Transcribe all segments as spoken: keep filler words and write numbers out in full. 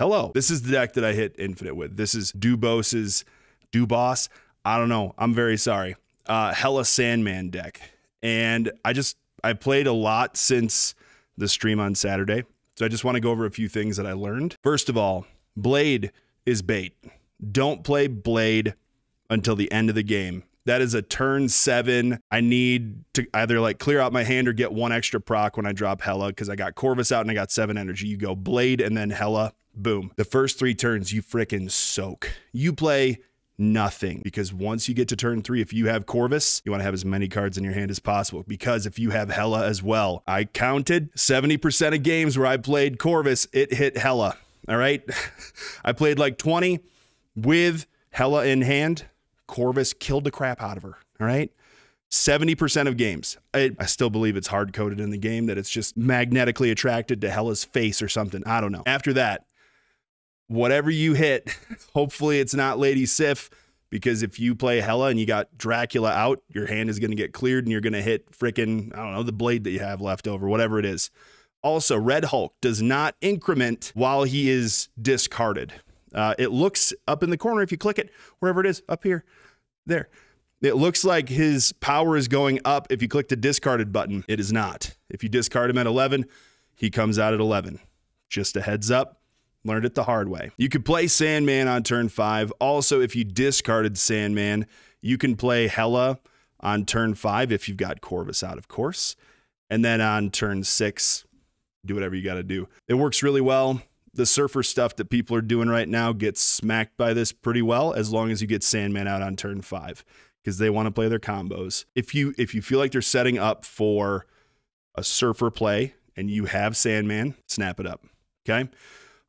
hello. This is the deck that I hit Infinite with. This is Dubos's Dubos. I don't know. I'm very sorry. Uh, Hela Sandman deck. And I just, I played a lot since the stream on Saturday. So I just want to go over a few things that I learned. First of all, Blade is bait. Don't play Blade until the end of the game. That is a turn seven. I need to either like clear out my hand or get one extra proc when I drop Hela because I got Corvus out and I got seven energy. You go Blade and then Hela. Boom. The first three turns, you frickin' soak. You play nothing because once you get to turn three, if you have Corvus, you want to have as many cards in your hand as possible because if you have Hela as well, I counted seventy percent of games where I played Corvus, it hit Hela. All right. I played like twenty with Hela in hand. Corvus killed the crap out of her, all right? seventy percent of games. I, I still believe it's hard-coded in the game that it's just magnetically attracted to Hela's face or something. I don't know. After that, whatever you hit, hopefully it's not Lady Sif, because if you play Hela and you got Dracula out, your hand is going to get cleared and you're going to hit frickin', I don't know, the blade that you have left over, whatever it is. Also, Red Hulk does not increment while he is discarded. Uh, it looks up in the corner, if you click it, wherever it is, up here, there. It looks like his power is going up if you click the discarded button. It is not. If you discard him at eleven, he comes out at eleven. Just a heads up, learned it the hard way. You could play Sandman on turn five. Also, if you discarded Sandman, you can play Hela on turn five if you've got Corvus out, of course. And then on turn six, do whatever you got to do. It works really well. The surfer stuff that people are doing right now gets smacked by this pretty well as long as you get Sandman out on turn five because they want to play their combos. If you if you feel like they're setting up for a surfer play and you have Sandman, snap it up, okay?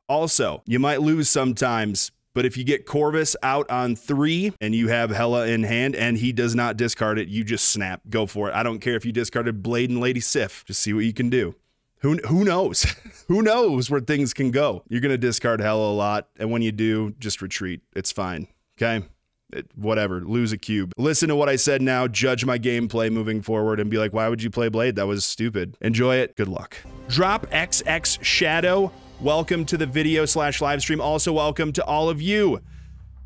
Also, you might lose sometimes, but if you get Corvus out on three and you have Hela in hand and he does not discard it, you just snap, go for it. I don't care if you discarded Blade and Lady Sif, just see what you can do. Who, who knows? Who knows where things can go? You're going to discard Hela a lot, and when you do, just retreat. It's fine, okay? It, whatever, lose a cube. Listen to what I said now, judge my gameplay moving forward, and be like, why would you play Blade? That was stupid. Enjoy it. Good luck. Drop X X Shadow. Welcome to the video slash live stream. Also, welcome to all of you.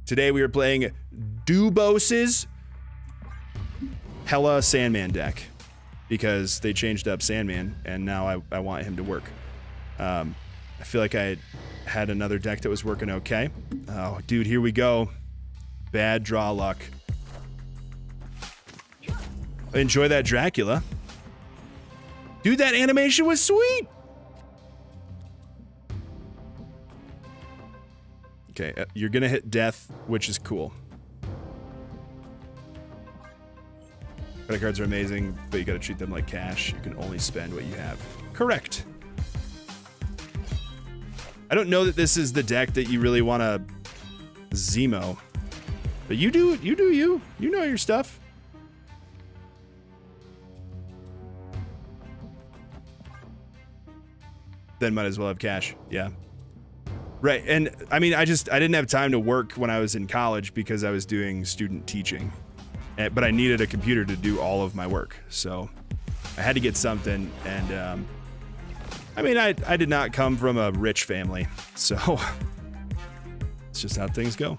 Today, we are playing Dubos's Hela Sandman deck, because they changed up Sandman, and now I, I want him to work. Um, I feel like I had another deck that was working okay. Oh, dude, here we go. Bad draw luck. Enjoy that Dracula. Dude, that animation was sweet! Okay, you're gonna hit death, which is cool. Credit cards are amazing, but you gotta treat them like cash. You can only spend what you have. Correct. I don't know that this is the deck that you really wanna Zemo. But you do, you do you. You know your stuff. Then might as well have cash, yeah. Right, and I mean, I just, I didn't have time to work when I was in college because I was doing student teaching. But I needed a computer to do all of my work, so I had to get something, and um, I mean, I, I did not come from a rich family, so it's just how things go.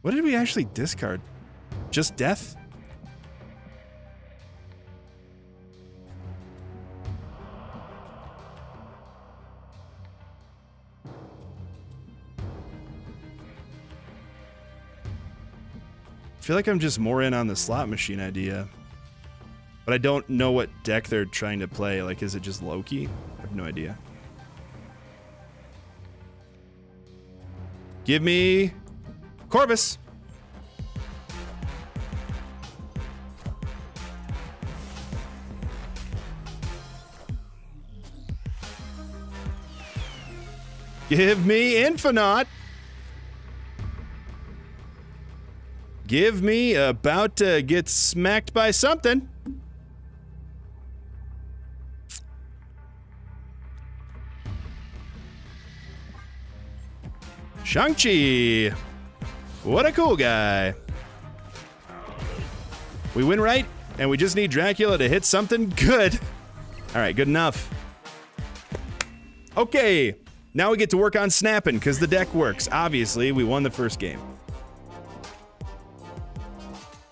What did we actually discard? Just death? I feel like I'm just more in on the slot machine idea, but I don't know what deck they're trying to play. Like, is it just Loki? I have no idea. Give me Corvus. Give me Infinaut. Give me about to get smacked by something. Shang-Chi. What a cool guy. We win right, and we just need Dracula to hit something good. All right, good enough. Okay, now we get to work on snapping, because the deck works. Obviously, we won the first game.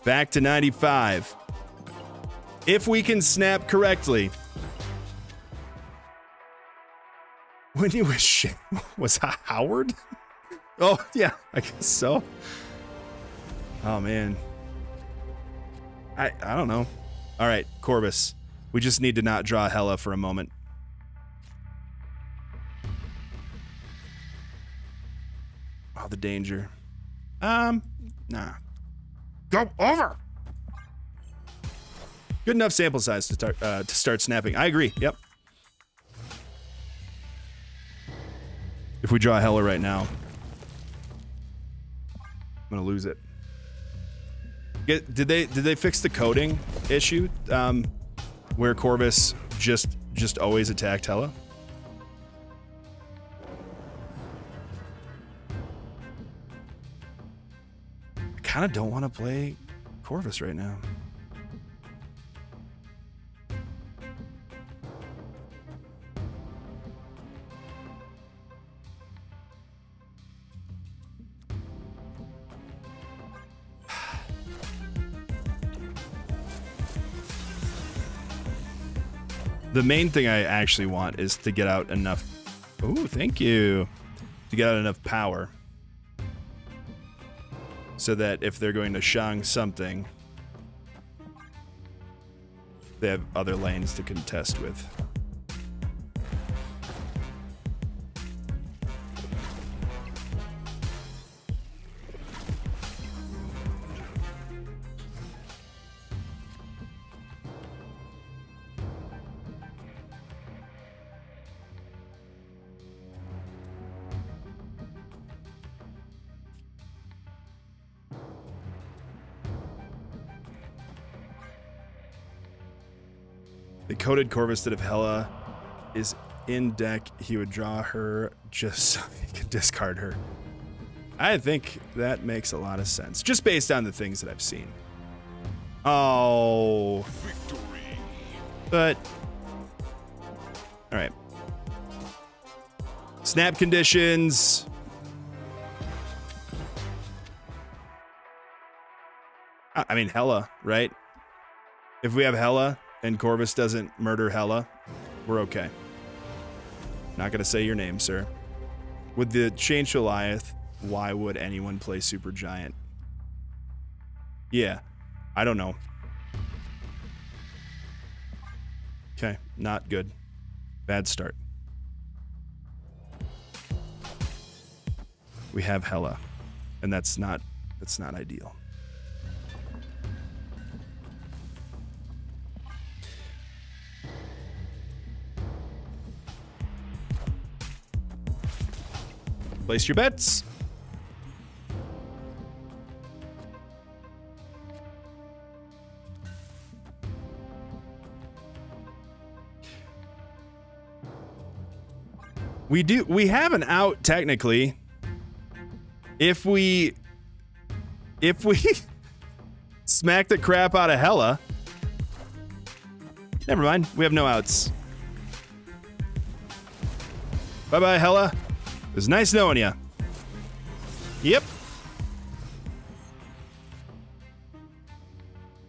Back to ninety-five. If we can snap correctly. When he was shit, was Howard? Oh, yeah, I guess so. Oh, man. I, I don't know. All right, Corvus. We just need to not draw Hela for a moment. Oh, the danger. Um, nah. Go over! Good enough sample size to start, uh, to start snapping. I agree, yep. If we draw Hela right now, I'm gonna lose it. Get, did they did they fix the coding issue? Um, where Corvus just just always attacked Hela? I kinda don't wanna play Corvus right now. The main thing I actually want is to get out enough. Ooh, thank you. To get out enough power. So that if they're going to Shang something, they have other lanes to contest with. Coded Corvus that if Hela is in deck, he would draw her just so he could discard her. I think that makes a lot of sense, just based on the things that I've seen. Oh. Victory. But, all right. Snap conditions. I mean, Hela, right? If we have Hela, and Corvus doesn't murder Hela, we're okay. Not gonna say your name, sir. With the change to Goliath, why would anyone play Supergiant? Yeah, I don't know. Okay, not good. Bad start. We have Hela, and that's not that's not ideal. Place your bets. We do, we have an out technically. If we, if we smack the crap out of Hela. Never mind, we have no outs. Bye-bye, Hela. It was nice knowing you. Yep.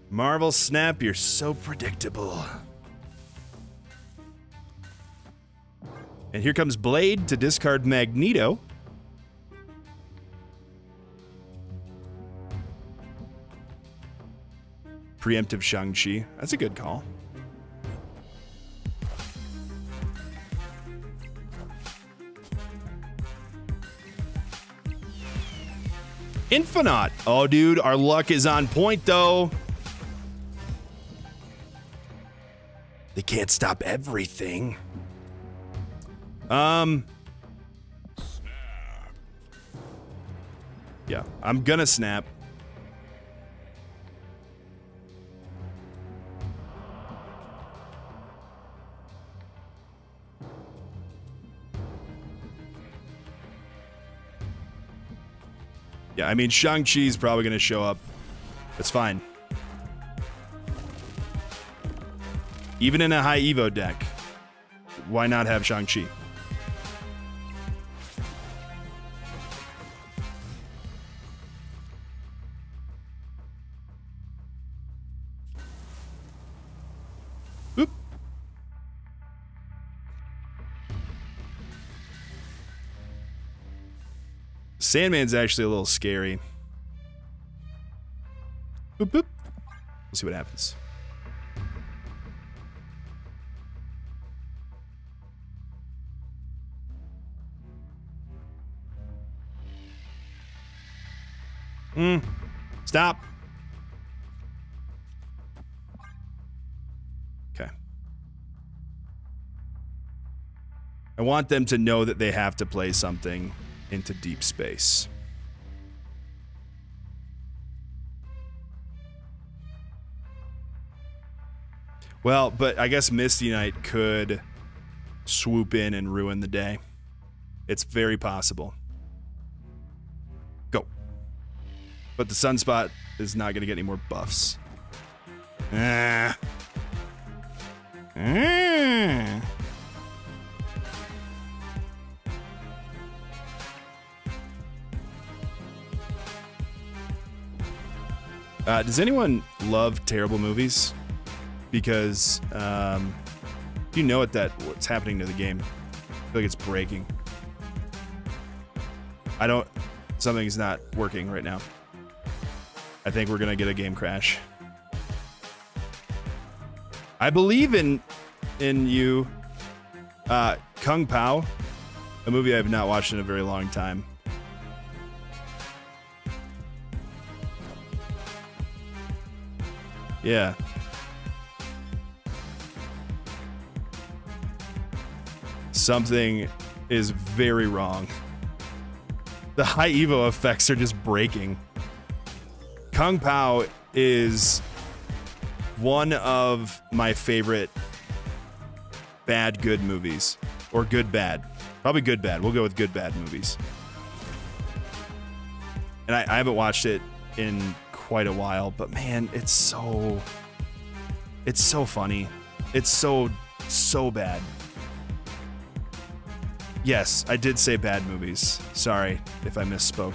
Marvel Snap, you're so predictable. And here comes Blade to discard Magneto. Preemptive Shang-Chi. That's a good call. Infinaut. Oh, dude, our luck is on point, though. They can't stop everything. Um. Snap. Yeah, I'm gonna snap. Yeah, I mean, Shang-Chi's probably going to show up. That's fine. Even in a high Evo deck, why not have Shang-Chi? Oop. Sandman's actually a little scary. Boop, boop. We'll see what happens. Mm. Stop. Okay. I want them to know that they have to play something into deep space. Well, but I guess Misty Knight could swoop in and ruin the day. It's very possible. Go. But the Sunspot is not going to get any more buffs. Ah. Ah. Uh, does anyone love terrible movies? Because um, you know what that what's happening to the game. I feel like it's breaking. I don't. Something's not working right now. I think we're gonna get a game crash. I believe in in you. Uh, Kung Pow, a movie I have not watched in a very long time. Yeah. Something is very wrong. The high Evo effects are just breaking. Kung Pow is one of my favorite bad good movies, or good bad. Probably good bad. We'll go with good bad movies. And I, I haven't watched it in quite a while, but man, it's so it's so funny. It's so so bad. Yes, I did say bad movies. Sorry if I misspoke.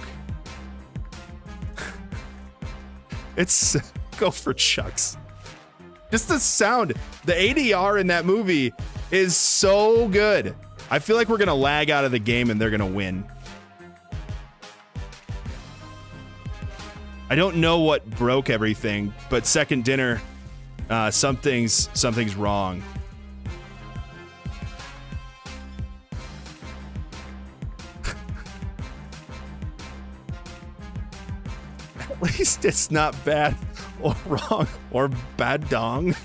It's... Go for chucks. Just the sound. The A D R in that movie is so good. I feel like we're going to lag out of the game and they're going to win. I don't know what broke everything, but second dinner, uh, something's, something's wrong. At least it's not bad or wrong or bad dong.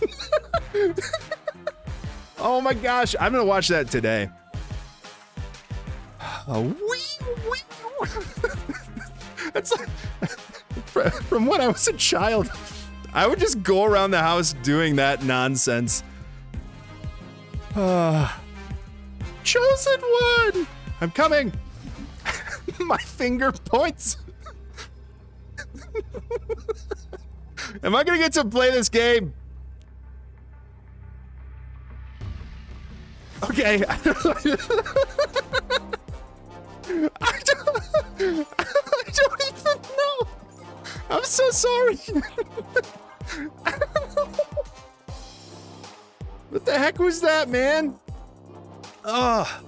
Oh my gosh, I'm gonna watch that today. Oh, wee, wee. That's like, from when I was a child, I would just go around the house doing that nonsense. Uh, chosen one, I'm coming. My finger points. Am I gonna get to play this game? Okay. I don't, I don't, I don't even know. I'm so sorry. What the heck was that, man? Oh.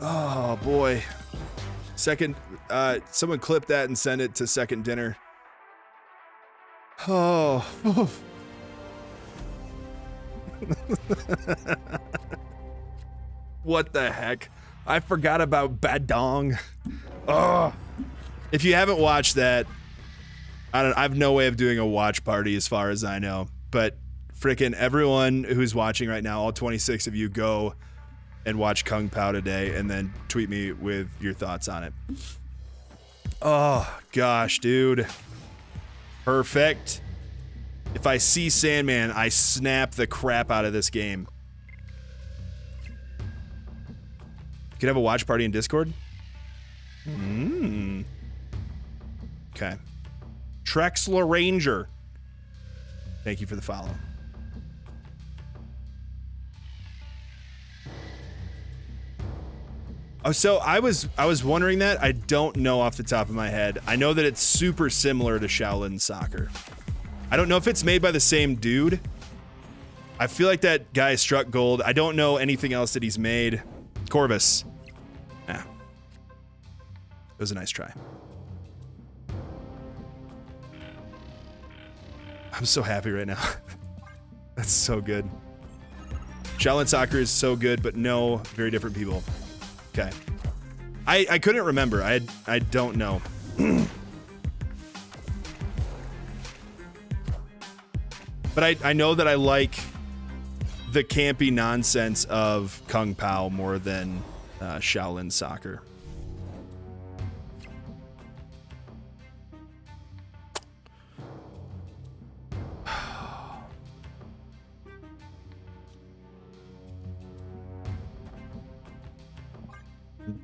Oh boy. Second. Uh, someone clip that and send it to Second Dinner. Oh. Oh. What the heck? I forgot about Badong. Oh. If you haven't watched that, I don't I have no way of doing a watch party as far as I know, but frickin' everyone who's watching right now, all twenty-six of you, go and watch Kung Pow today and then tweet me with your thoughts on it. Oh, gosh, dude. Perfect. If I see Sandman, I snap the crap out of this game. You could have a watch party in Discord? Mm. Okay. Trexler Ranger. Thank you for the follow. Oh, so I was I was wondering that. I don't know off the top of my head. I know that it's super similar to Shaolin Soccer. I don't know if it's made by the same dude. I feel like that guy struck gold. I don't know anything else that he's made. Corvus. Yeah. It was a nice try. I'm so happy right now. That's so good. Shaolin Soccer is so good, but no, very different people. Okay. I, I couldn't remember. I, I don't know. But I, I know that I like the campy nonsense of Kung Pow more than uh, Shaolin Soccer.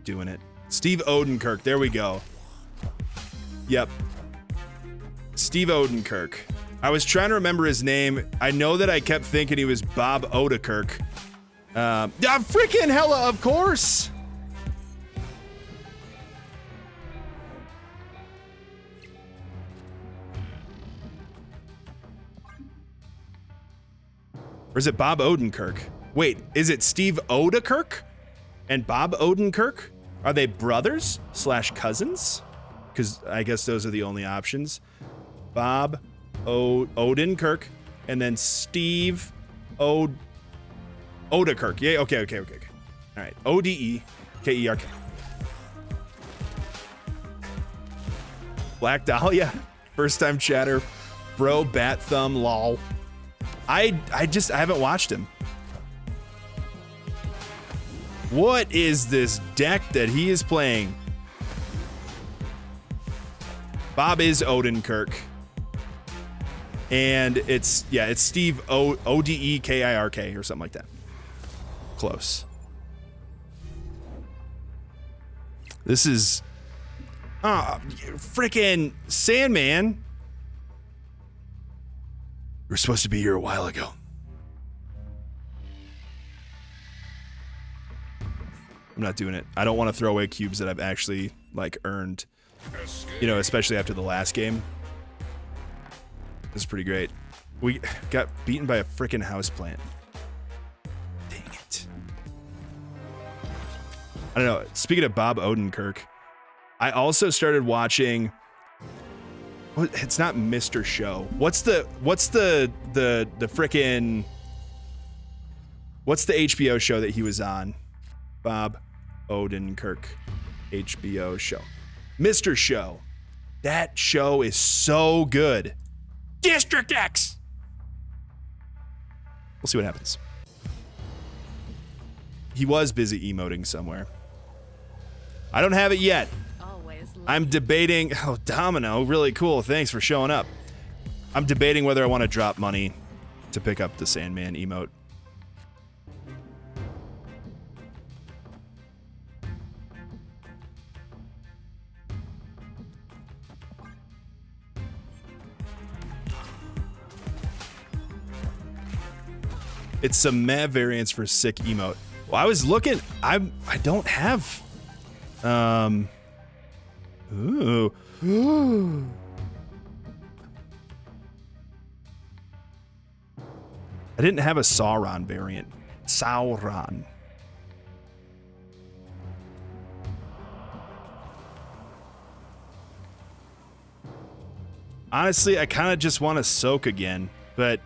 Doing it. Steve Oedekerk. There we go. Yep. Steve Oedekerk. I was trying to remember his name. I know that I kept thinking he was Bob Odenkirk. Um, ah, freaking Hela, of course. Or is it Bob Odenkirk? Wait, is it Steve Oedekerk and Bob Odenkirk? Are they brothers slash cousins? Because I guess those are the only options. Bob O Odenkirk and then Steve O Odekerk. Yeah, okay, okay, okay, okay. All right. O D E K E R K. Black Dahlia. First time chatter. Bro, bat thumb, lol. I I just I haven't watched him. What is this deck that he is playing? Bob is Odenkirk. And it's, yeah, it's Steve O O D E K I R K or something like that. Close. This is, ah, oh, freaking Sandman. You were supposed to be here a while ago. I'm not doing it. I don't want to throw away cubes that I've actually like earned, you know, especially after the last game. This is pretty great. We got beaten by a freaking houseplant. Dang it. I don't know. Speaking of Bob Odenkirk, I also started watching. It's not Mister Show. What's the what's the the the freaking what's the H B O show that he was on? Bob Odenkirk H B O show. Mister Show. That show is so good. District X. We'll see what happens. He was busy emoting somewhere. I don't have it yet. I'm debating. Oh, Domino, really cool. Thanks for showing up. I'm debating whether I want to drop money to pick up the Sandman emote. It's some meh variants for sick emote. Well, I was looking. I'm. I don't have. Um. Ooh. Ooh. I didn't have a Sauron variant. Sauron. Honestly, I kind of just want to soak again, but.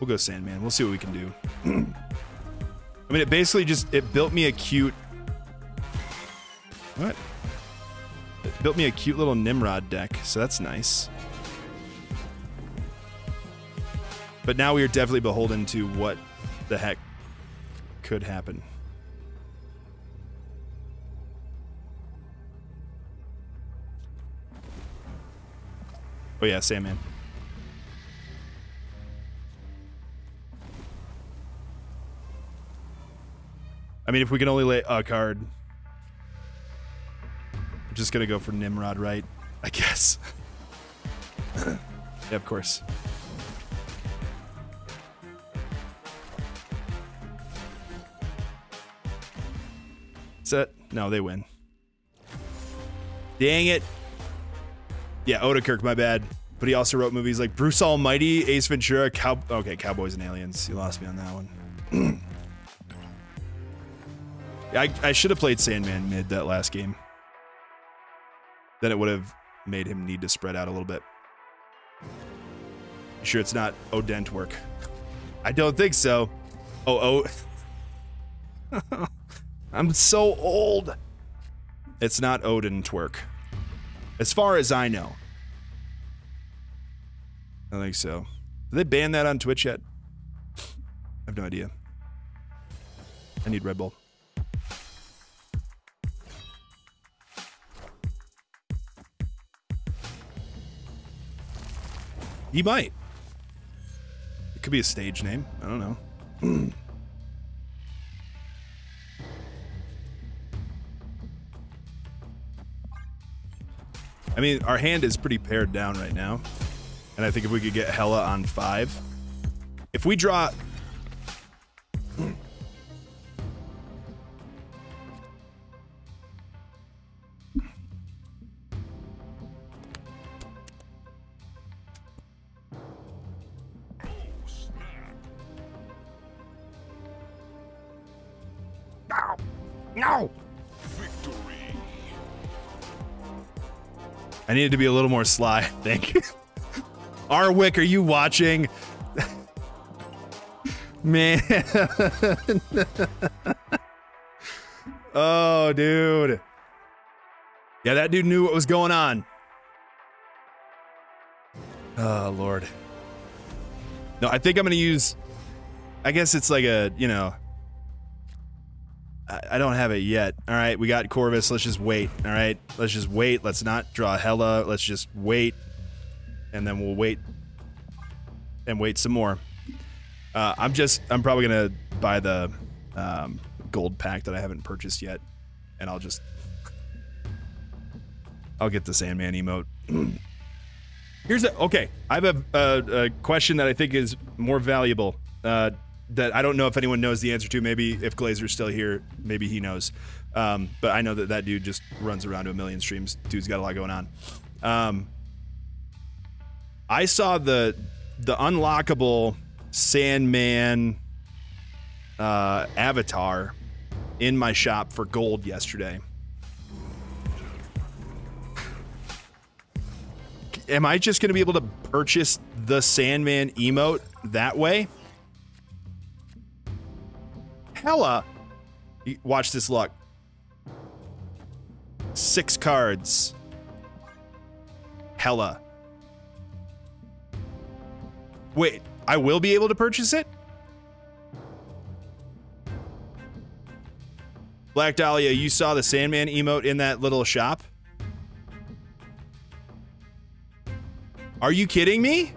We'll go Sandman. We'll see what we can do. I mean, it basically just, it built me a cute, what? It built me a cute little Nimrod deck, so that's nice. But now we are definitely beholden to what the heck could happen. Oh yeah, Sandman. I mean, if we can only lay a card, I'm just gonna go for Nimrod, right? I guess. Yeah, of course. set? No, they win. Dang it. Yeah, Odenkirk, my bad. But he also wrote movies like Bruce Almighty, Ace Ventura, Cow... Okay, Cowboys and Aliens. You lost me on that one. I, I should have played Sandman mid that last game. Then it would have made him need to spread out a little bit. You sure it's not Odent work? I don't think so. Oh, oh. I'm so old. It's not Odin twerk. As far as I know. I think so. Did they ban that on Twitch yet? I have no idea. I need Red Bull. He might. It could be a stage name. I don't know. I mean, our hand is pretty pared down right now. And I think if we could get Hela on five. If we draw... I needed to be a little more sly, thank you. Arwick, are you watching? Man. Oh, dude. Yeah, that dude knew what was going on. Oh, Lord. No, I think I'm going to use... I guess it's like a, you know... I don't have it yet. All right, we got Corvus. Let's just wait. All right, let's just wait. Let's not draw Hela. Let's just wait, and then we'll wait and wait some more. Uh, I'm just. I'm probably gonna buy the um, gold pack that I haven't purchased yet, and I'll just. I'll get the Sandman emote. Here's a okay. I have a, a, a question that I think is more valuable. Uh, That I don't know if anyone knows the answer to. Maybe if Glazer's still here, maybe he knows. Um, but I know that that dude just runs around to a million streams. Dude's got a lot going on. Um, I saw the the unlockable Sandman uh, avatar in my shop for gold yesterday. Am I just going to be able to purchase the Sandman emote that way? Hela, watch this luck. Six cards. Hela. Wait, I will be able to purchase it? Black Dahlia, you saw the Sandman emote in that little shop? Are you kidding me?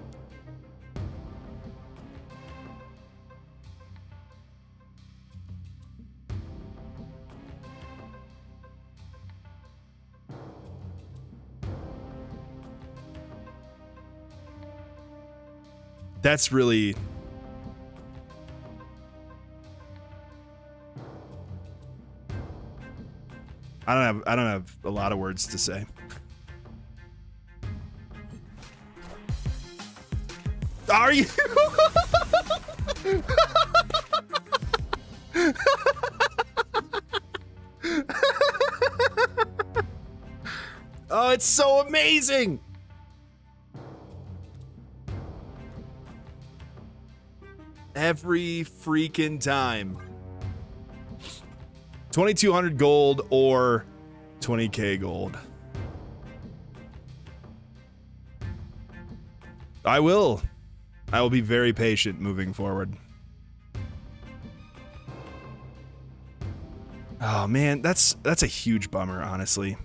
That's really... I don't have I don't have a lot of words to say. Are you? Oh, it's so amazing. Every freaking time. twenty-two hundred gold or twenty K gold. I will. I will be very patient moving forward. Oh man, that's that's a huge bummer, honestly.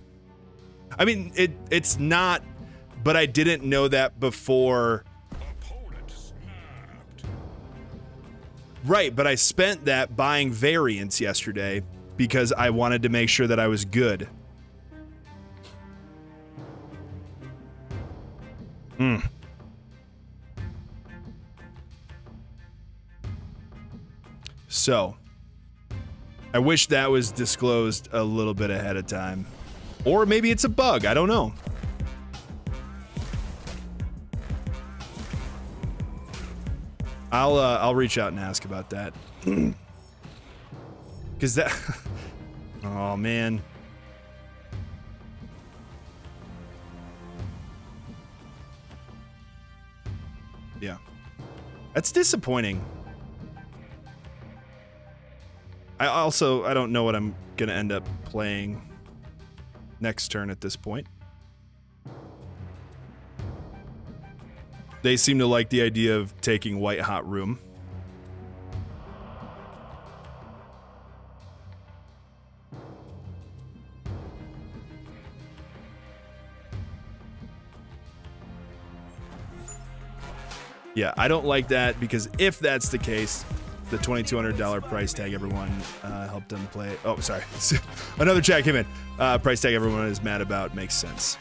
I mean, it it's not, but I didn't know that before. Right, but I spent that buying variants yesterday because I wanted to make sure that I was good. Hmm. So, I wish that was disclosed a little bit ahead of time. Or maybe it's a bug, I don't know. I'll uh, I'll reach out and ask about that. Cause that oh man. Yeah. That's disappointing. I also I don't know what I'm gonna end up playing next turn at this point. They seem to like the idea of taking White Hot Room. Yeah, I don't like that because if that's the case, the twenty-two hundred dollar price tag everyone uh, helped them play. Oh, sorry. Another chat came in. Uh, price tag everyone is mad about makes sense.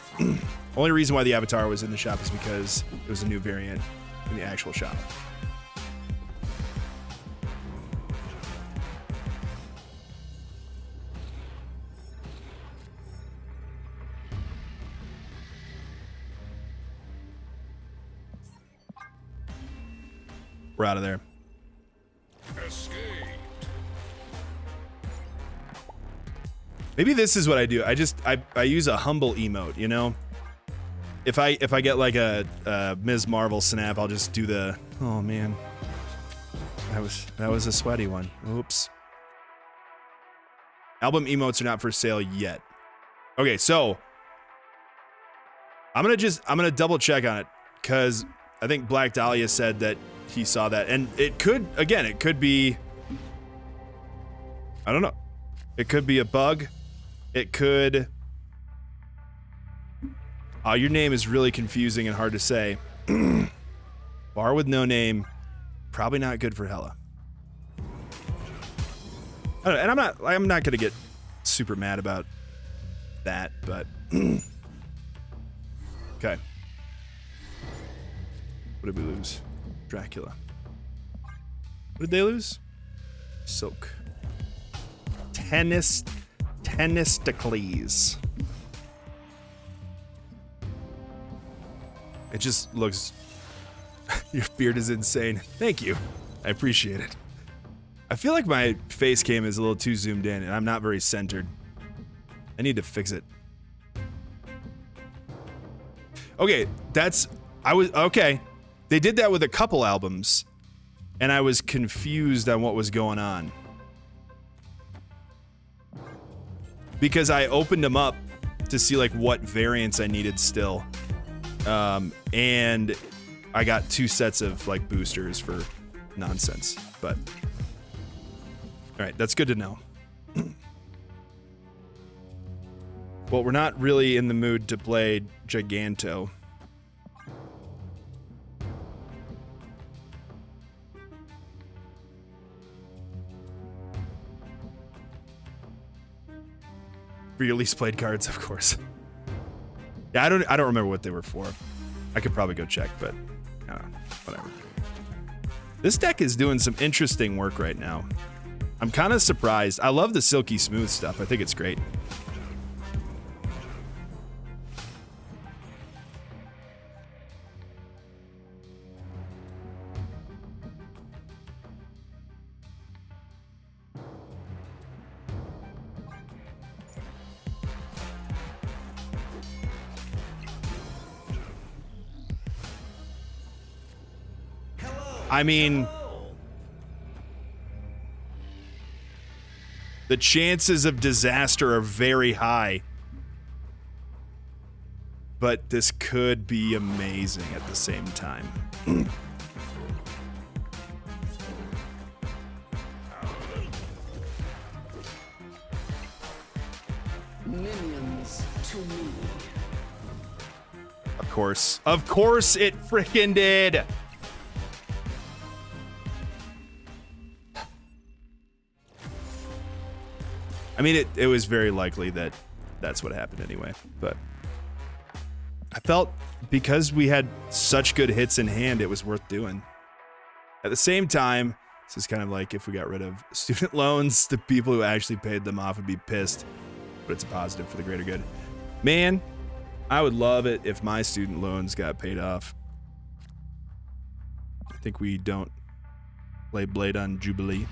Only reason why the avatar was in the shop is because it was a new variant in the actual shop. We're out of there. Maybe this is what I do. I just I, I use a humble emote, you know? If I if I get like a, a Miz Marvel snap, I'll just do the oh man. That was that was a sweaty one. Oops. Album emotes are not for sale yet. Okay, so I'm gonna just I'm gonna double check on it, cause I think Black Dahlia said that he saw that, and it could again it could be I don't know. It could be a bug. It could Oh, your name is really confusing and hard to say. Bar with no name, probably not good for Hela. I don't know, and I'm not I'm not gonna get super mad about that, but okay. What did we lose? Dracula. What did they lose? Silk. Tennis. Tennisticles. It just looks. Your beard is insane. Thank you. I appreciate it. I feel like my face cam is a little too zoomed in and I'm not very centered. I need to fix it. Okay, that's. I was. Okay. They did that with a couple albums, and I was confused on what was going on. Because I opened them up to see like what variants I needed still. Um, and I got two sets of like boosters for nonsense, but all right, that's good to know. Well, we're not really in the mood to play Giganto. For your least played cards, of course. Yeah, I don't I don't remember what they were for. I could probably go check, but I don't know, whatever. This deck is doing some interesting work right now. I'm kind of surprised. I love the silky smooth stuff. I think it's great. I mean, the chances of disaster are very high, but this could be amazing at the same time. Minions to me. Of course, of course it frickin' did. I mean, it, it was very likely that that's what happened anyway, but I felt because we had such good hits in hand, it was worth doing. At the same time, This is kind of like if we got rid of student loans, the people who actually paid them off would be pissed, but it's a positive for the greater good. Man, I would love it if my student loans got paid off. I think we don't play Blade on Jubilee.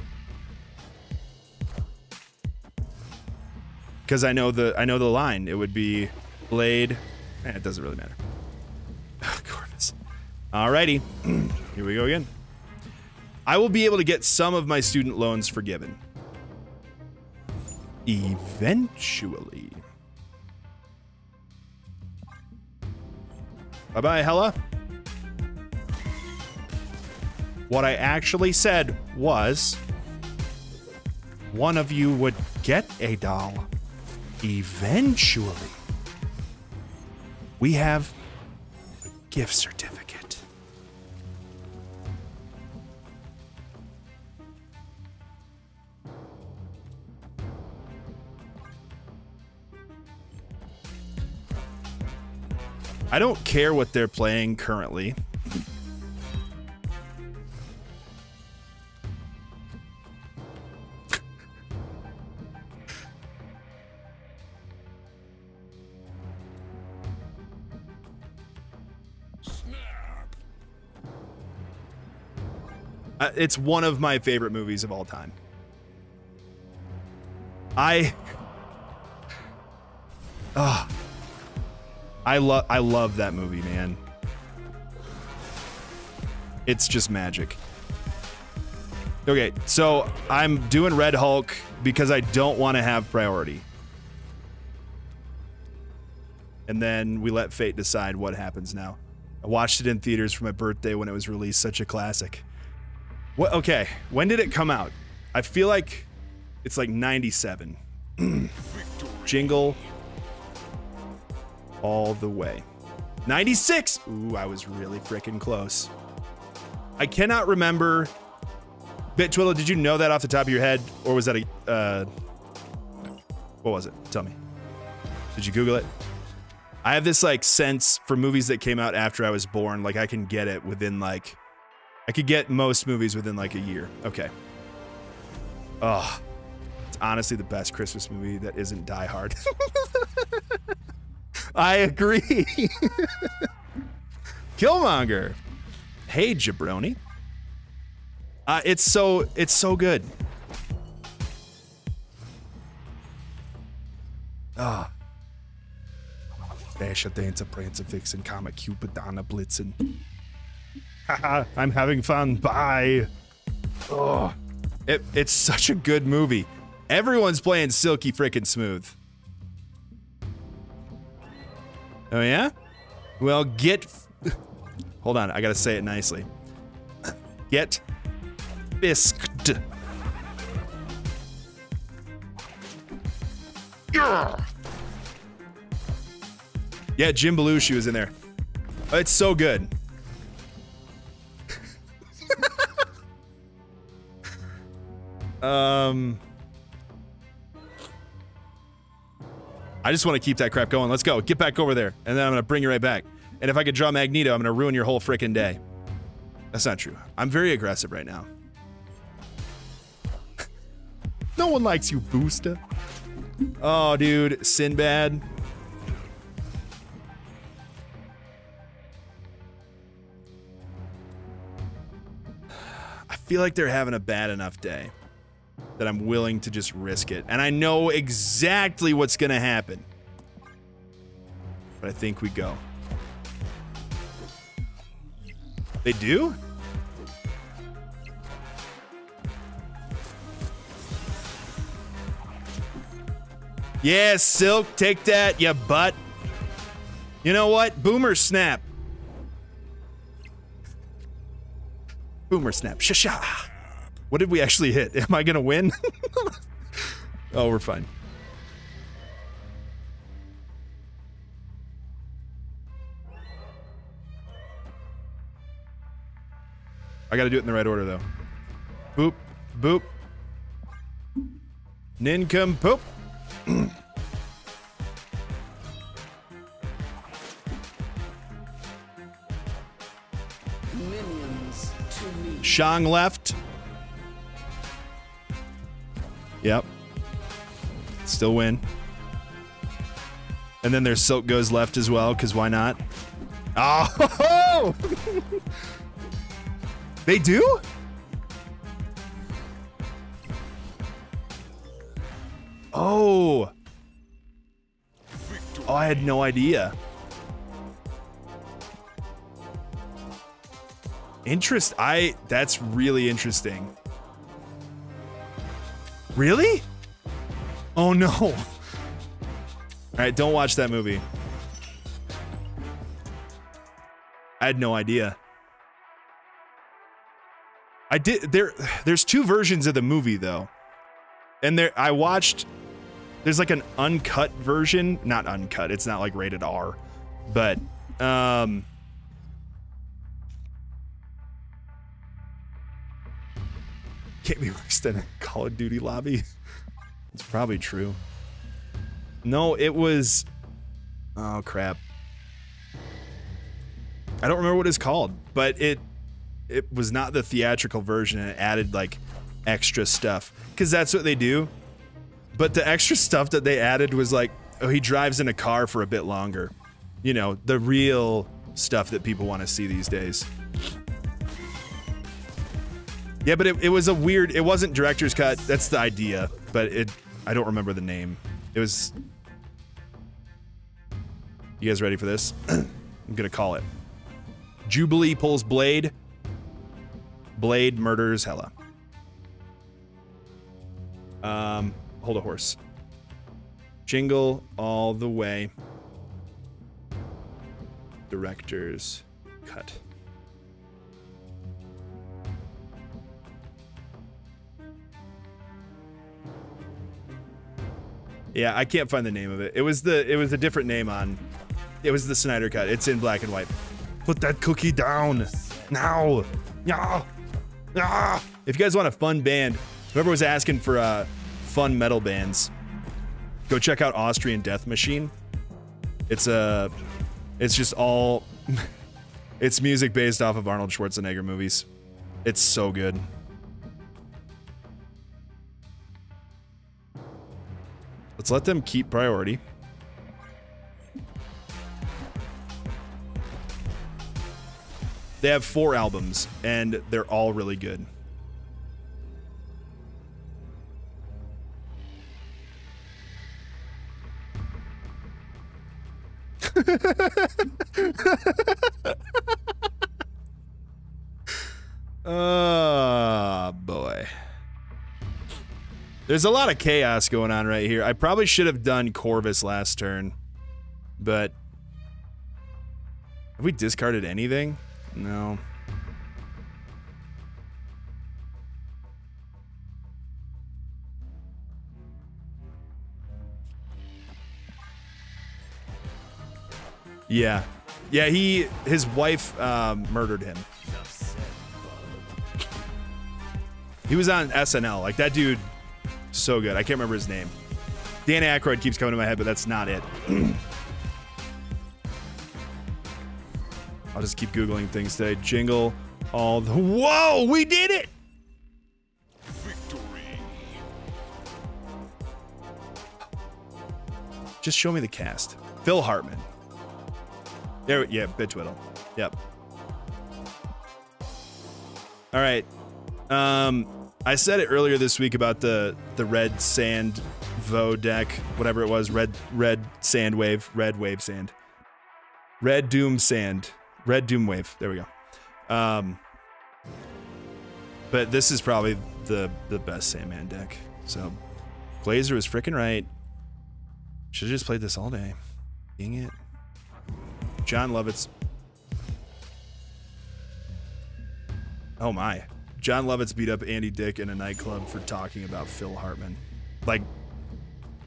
Because I know the I know the line. It would be Blade. Eh, it doesn't really matter. Corvus. Alrighty. Here we go again. I will be able to get some of my student loans forgiven. Eventually. Bye-bye, Hela. What I actually said was one of you would get a doll. Eventually, we have a gift certificate. I don't care what they're playing currently. It's one of my favorite movies of all time. I oh, I love I love that movie, man. It's just magic. Okay, so I'm doing Red Hulk because I don't want to have priority. And then we let fate decide what happens now. I watched it in theaters for my birthday when it was released, such a classic. What, okay, when did it come out? I feel like it's like ninety-seven. Jingle All the Way. ninety-six! Ooh, I was really freaking close. I cannot remember. BitTwiddle, did you know that off the top of your head? Or was that a... Uh, what was it? Tell me. Did you Google it? I have this like sense for movies that came out after I was born. Like I can get it within like... I could get most movies within like a year. Okay. Oh, it's honestly the best Christmas movie that isn't Die Hard. I agree. Killmonger. Hey, jabroni. Uh, it's so, it's so good. Ah. Dasher, Dancer, Prancer, Vixen, Comet, Cupid, Donna, Blitzen. I'm having fun. Bye. Oh, it, it's such a good movie. Everyone's playing Silky Frickin' Smooth. Oh, yeah? Well, get... Hold on. I gotta say it nicely. Get fisked. Yeah, Jim Belushi was in there. It's so good. Um, I just want to keep that crap going. Let's go. Get back over there, and then I'm going to bring you right back. And if I could draw Magneto, I'm going to ruin your whole frickin' day. That's not true. I'm very aggressive right now. No one likes you, Booster. Oh, dude. Sinbad. I feel like they're having a bad enough day that I'm willing to just risk it. And I know exactly what's gonna happen. But I think we go. They do? Yeah, Silk, take that, you butt. You know what? Boomer snap. Boomer snap. Shasha. What did we actually hit? Am I gonna win? Oh, we're fine. I gotta do it in the right order, though. Boop. Boop. Nincompoop. Minions to me. Shang left. Yep. Still win. And then their Silk goes left as well, because why not? Oh! They do? Oh. Oh, I had no idea. Interest, I, that's really interesting. Really? Oh no. All right, don't watch that movie. I had no idea. I did, there, there's two versions of the movie though. And there, I watched, there's like an uncut version, not uncut, it's not like rated R, but, um, can't be worse than a Call of Duty lobby. It's probably true. No, it was... Oh, crap. I don't remember what it's called, but it it was not the theatrical version, and it added, like, extra stuff. Because that's what they do. But the extra stuff that they added was like, oh, he drives in a car for a bit longer. You know, the real stuff that people want to see these days. Yeah, but it, it was a weird, it wasn't director's cut, that's the idea, but it, I don't remember the name. It was... You guys ready for this? I'm gonna call it. Jubilee pulls Blade. Blade murders Hela. Um, hold a horse. Jingle All the Way. Director's cut. Yeah, I can't find the name of it. It was the, it was a different name on, it was the Snyder Cut. It's in black and white. Put that cookie down now. Yeah. Yeah. If you guys want a fun band, whoever was asking for uh, fun metal bands, go check out Austrian Death Machine. It's a, it's just all, it's music based off of Arnold Schwarzenegger movies. It's so good. Let's let them keep priority. They have four albums, and they're all really good. Oh, boy. There's a lot of chaos going on right here. I probably should have done Corvus last turn, but have we discarded anything? No. Yeah. Yeah, he, his wife uh, murdered him. He was on S N L, like that dude. So good. I can't remember his name. Dan Aykroyd keeps coming to my head, but that's not it. I'll just keep Googling things today. Jingle all the... Whoa! We did it! Victory. Just show me the cast. Phil Hartman. There, yeah, Bitch Whittle. Yep. All right. Um... I said it earlier this week about the the red sand vo deck, whatever it was, red red sand wave, red wave sand, red doom sand, red doom wave. There we go. Um, but this is probably the the best Sandman deck. So Glazer was freaking right. Should have just played this all day. Dang it. John Lovitz. Oh my. John Lovitz beat up Andy Dick in a nightclub for talking about Phil Hartman. Like,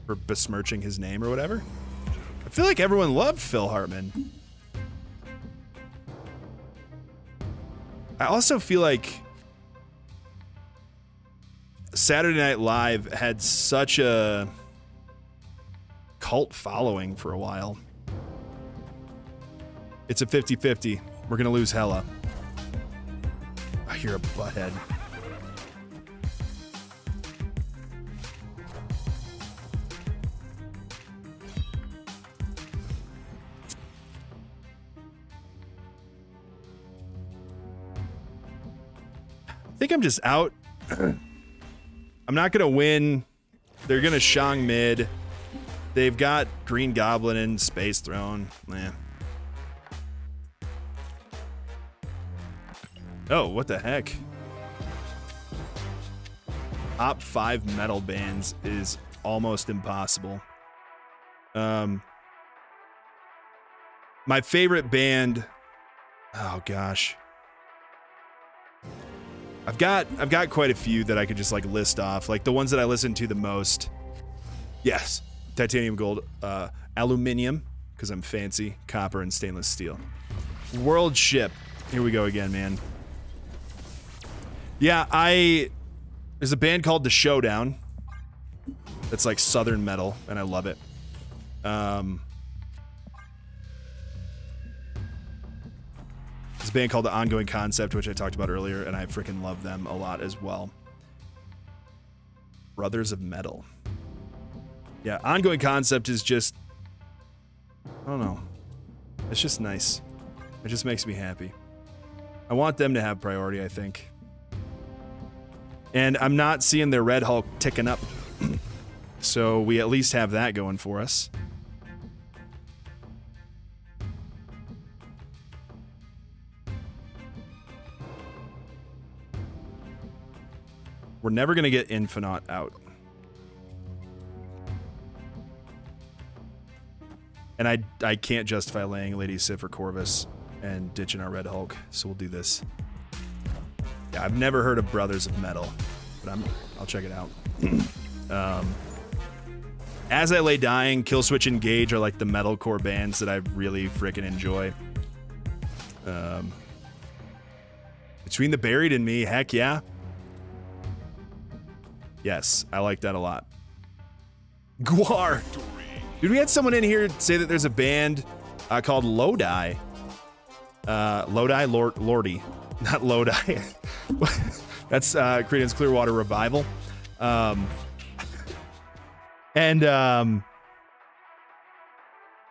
for besmirching his name or whatever. I feel like everyone loved Phil Hartman. I also feel like Saturday Night Live had such a cult following for a while. It's a fifty fifty. We're going to lose Hela. You're a butthead. think I'm just out. I'm not gonna win. They're gonna Shang mid. They've got Green Goblin and Space Throne. Man. Oh, what the heck? Top five metal bands is almost impossible. Um, my favorite band. Oh gosh. I've got I've got quite a few that I could just like list off, like the ones that I listen to the most. Yes, titanium, gold, uh, aluminum, because I'm fancy. Copper and stainless steel. World Ship. Here we go again, man. Yeah, I. There's a band called The Showdown. That's like southern metal, and I love it. Um, there's a band called The Ongoing Concept, which I talked about earlier, and I freaking love them a lot as well. Brothers of Metal. Yeah, Ongoing Concept is just, I don't know. It's just nice. It just makes me happy. I want them to have priority, I think. And I'm not seeing their Red Hulk ticking up. So we at least have that going for us. We're never going to get Infinaut out. And I, I can't justify laying Lady Sif or Corvus and ditching our Red Hulk, so we'll do this. Yeah, I've never heard of Brothers of Metal, but I'm, I'll check it out. Um, As I Lay Dying, Killswitch Engage are like the metalcore bands that I really freaking enjoy. Um, Between the Buried and Me, heck yeah. Yes, I like that a lot. Gwar! Dude, we had someone in here say that there's a band uh, called Lodi. Uh, Lodi? Lord, Lordy. Not Lodi. That's uh, Creedence Clearwater Revival. Um, and um,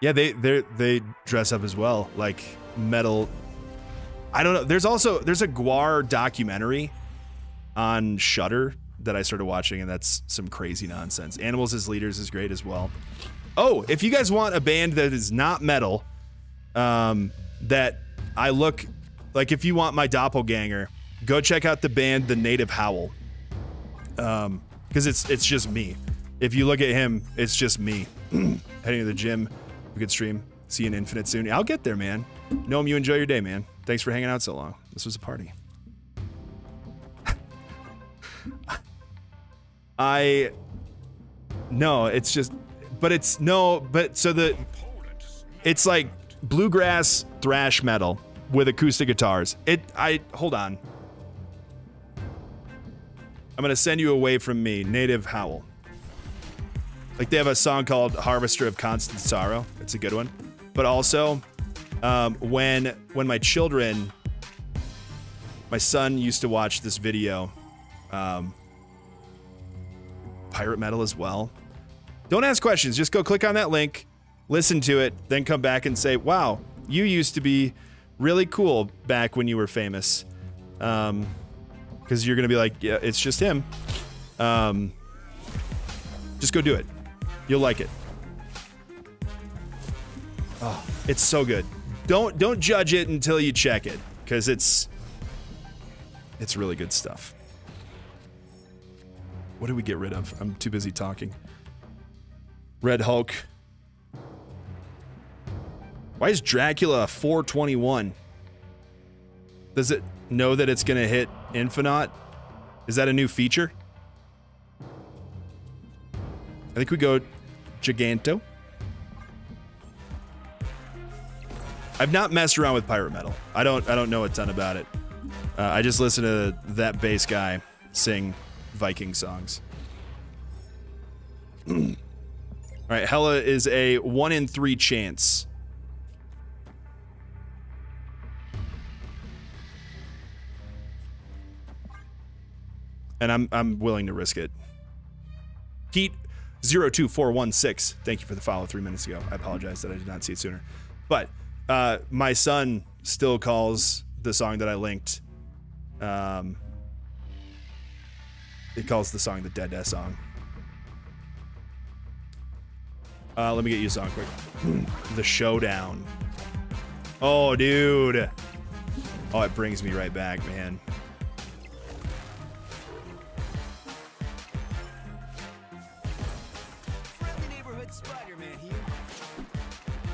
yeah, they they they dress up as well, like metal. I don't know. There's also there's a Gwar documentary on Shudder that I started watching, and that's some crazy nonsense. Animals as Leaders is great as well. Oh, if you guys want a band that is not metal, um, that I look like, if you want my doppelganger, go check out the band The Native Howl. Um, because it's it's just me. If you look at him, it's just me. Heading to the gym. We could stream. See you in Infinite soon. I'll get there, man. Noam, you enjoy your day, man. Thanks for hanging out so long. This was a party. I no, it's just, but it's no, but so the it's like bluegrass thrash metal with acoustic guitars. It I hold on. I'm gonna send you away from me, Native Howl. Like, they have a song called Harvester of Constant Sorrow. It's a good one. But also, um, when when my children, my son used to watch this video, um, pirate metal as well. Don't ask questions, just go click on that link, listen to it, then come back and say, wow, you used to be really cool back when you were famous. Um, Because you're going to be like, yeah, it's just him. Um, just go do it. You'll like it. Oh, it's so good. Don't don't judge it until you check it, because it's it's really good stuff. What do we get rid of? I'm too busy talking. Red Hulk. Why is Dracula four twenty-one? Does it know that it's going to hit Infinaut? Is that a new feature? I think we go Giganto. I've not messed around with pirate metal. I don't I don't know a ton about it. Uh, I just listen to that bass guy sing Viking songs. All right, Hela is a one in three chance. And I'm I'm willing to risk it. Pete zero two four one six. Thank you for the follow three minutes ago. I apologize that I did not see it sooner. But uh, my son still calls the song that I linked um, He calls the song the Dead Death Song. Uh, let me get you a song quick. The Showdown. Oh, dude. Oh, it brings me right back, man.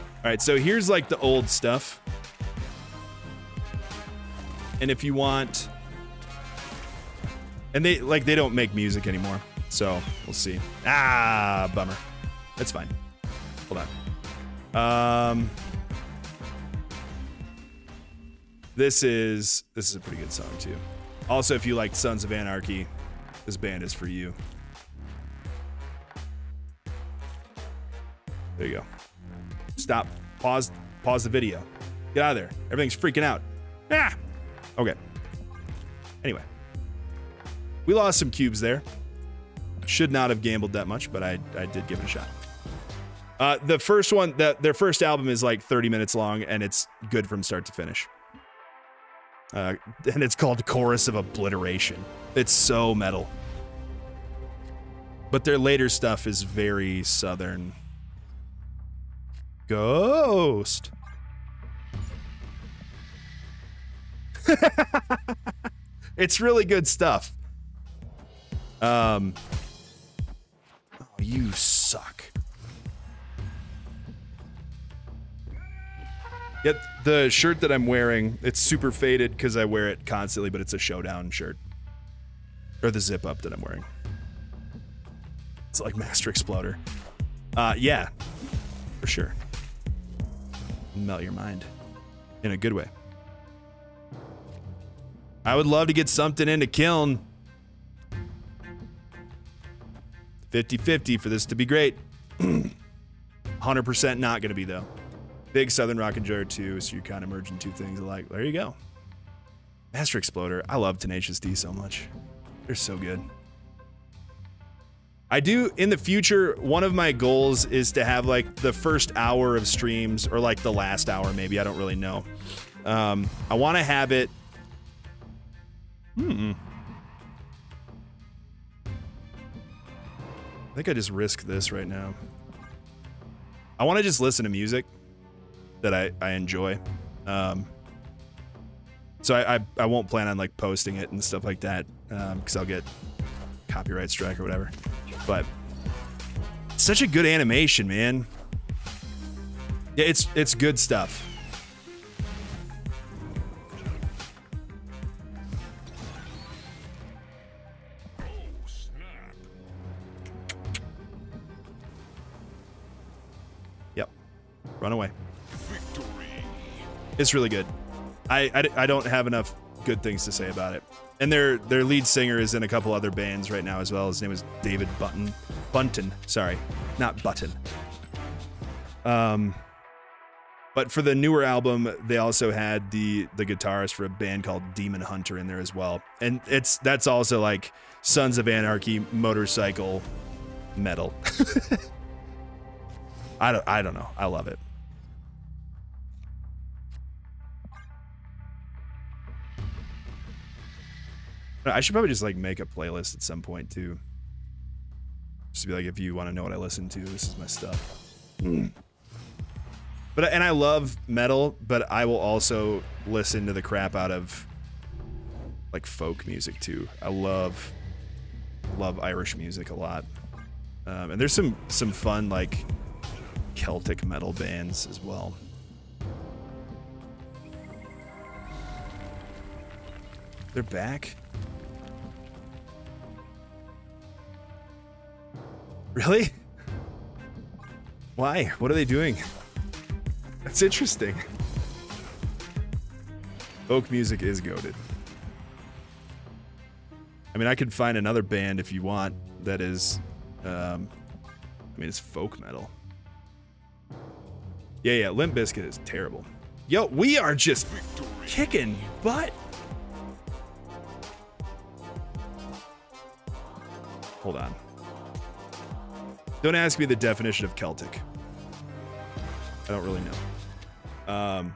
All right, so here's like the old stuff. And if you want, and they like they don't make music anymore, so we'll see. Ah, bummer. That's fine. Hold on. Um, this is this is a pretty good song too. Also, if you like Sons of Anarchy, this band is for you. There you go. Stop. Pause. Pause the video. Get out of there. Everything's freaking out. Ah! Okay. Anyway. We lost some cubes there. Should not have gambled that much, but I, I did give it a shot. Uh, the first one, the, their first album is like thirty minutes long, and it's good from start to finish. Uh, and it's called Chorus of Obliteration. It's so metal. But their later stuff is very southern. Ghost. It's really good stuff. Um, oh, you suck. Yep, the shirt that I'm wearing, it's super faded because I wear it constantly, but it's a Showdown shirt. Or the zip up that I'm wearing. It's like Master Exploder. Uh, yeah, for sure. Melt your mind in a good way. I would love to get something into Kiln. fifty fifty for this to be great. one hundred percent not gonna be though. Big Southern Rock and Jar too, so you're kind of merging two things alike. There you go. Master Exploder. I love Tenacious D so much. They're so good. I do, in the future, one of my goals is to have like the first hour of streams, or like the last hour maybe, I don't really know. Um, I want to have it... Hmm. I think I just risk this right now. I want to just listen to music that I, I enjoy. Um, so I, I, I won't plan on like posting it and stuff like that, um, because I'll get copyright strike or whatever. But it's such a good animation, man. Yeah, it's it's good stuff. Oh, snap. Yep. Run away. Victory. It's really good. I, I, I don't have enough good things to say about it. And their their lead singer is in a couple other bands right now as well. His name is David Button. Bunton, sorry, not Button. Um, but for the newer album, they also had the the guitarist for a band called Demon Hunter in there as well. And it's that's also like Sons of Anarchy motorcycle metal. I don't I don't know. I love it. I should probably just like make a playlist at some point too. Just to be like, if you want to know what I listen to, this is my stuff. Mm. But and I love metal, but I will also listen to the crap out of like folk music too. I love love Irish music a lot, um, and there's some some fun like Celtic metal bands as well. They're back. Really? Why? What are they doing? That's interesting. Folk music is goated. I mean, I could find another band if you want that is, um, I mean, it's folk metal. Yeah, yeah, Limp Bizkit is terrible. Yo, we are just kicking butt. Hold on. Don't ask me the definition of Celtic. I don't really know. Um,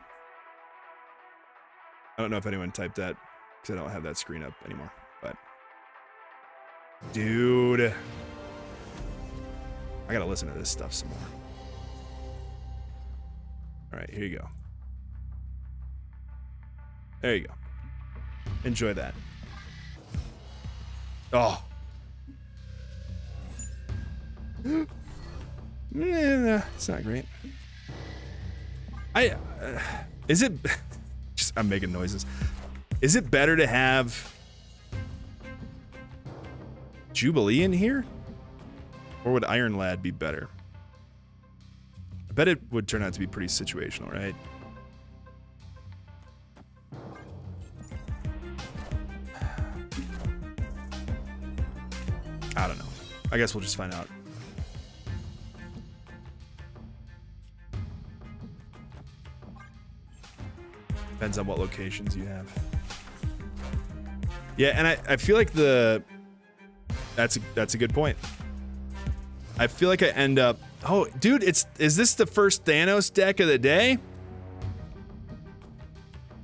I don't know if anyone typed that because I don't have that screen up anymore. But Dude. I gotta listen to this stuff some more. All right, here you go. There you go. Enjoy that. Oh. Yeah, it's not great. I uh, is it just I'm making noises. Is it better to have Jubilee in here? Or would Iron Lad be better? I bet it would turn out to be pretty situational, right? I don't know. I guess we'll just find out. Depends on what locations you have. Yeah, and I, I feel like the... That's a, that's a good point. I feel like I end up... Oh, dude, it's is this the first Thanos deck of the day?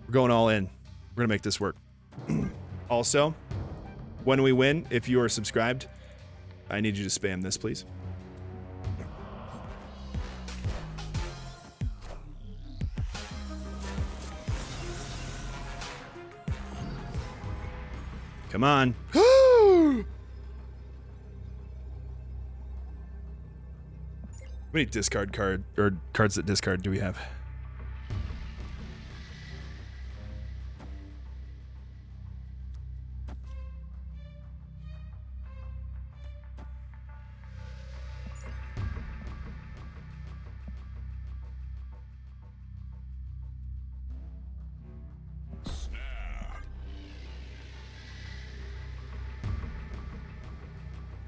We're going all in. We're going to make this work. Also, when we win, if you are subscribed, I need you to spam this, please. Come on. How many discard card or cards that discard do we have?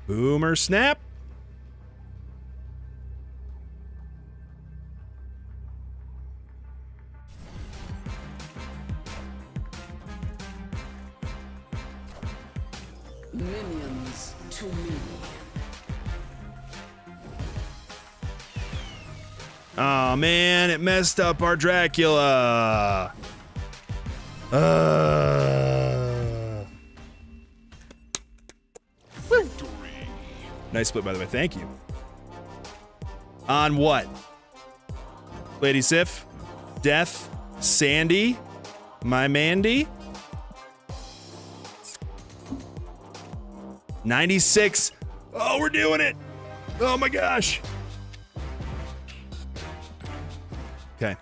Boomer snap. Minions to me. Oh man, it messed up our Dracula. Uh. Victory. Nice split, by the way. Thank you. On what? Lady Sif, Death, Sandy, my Mandy. ninety-six. Oh, we're doing it. Oh my gosh. Okay.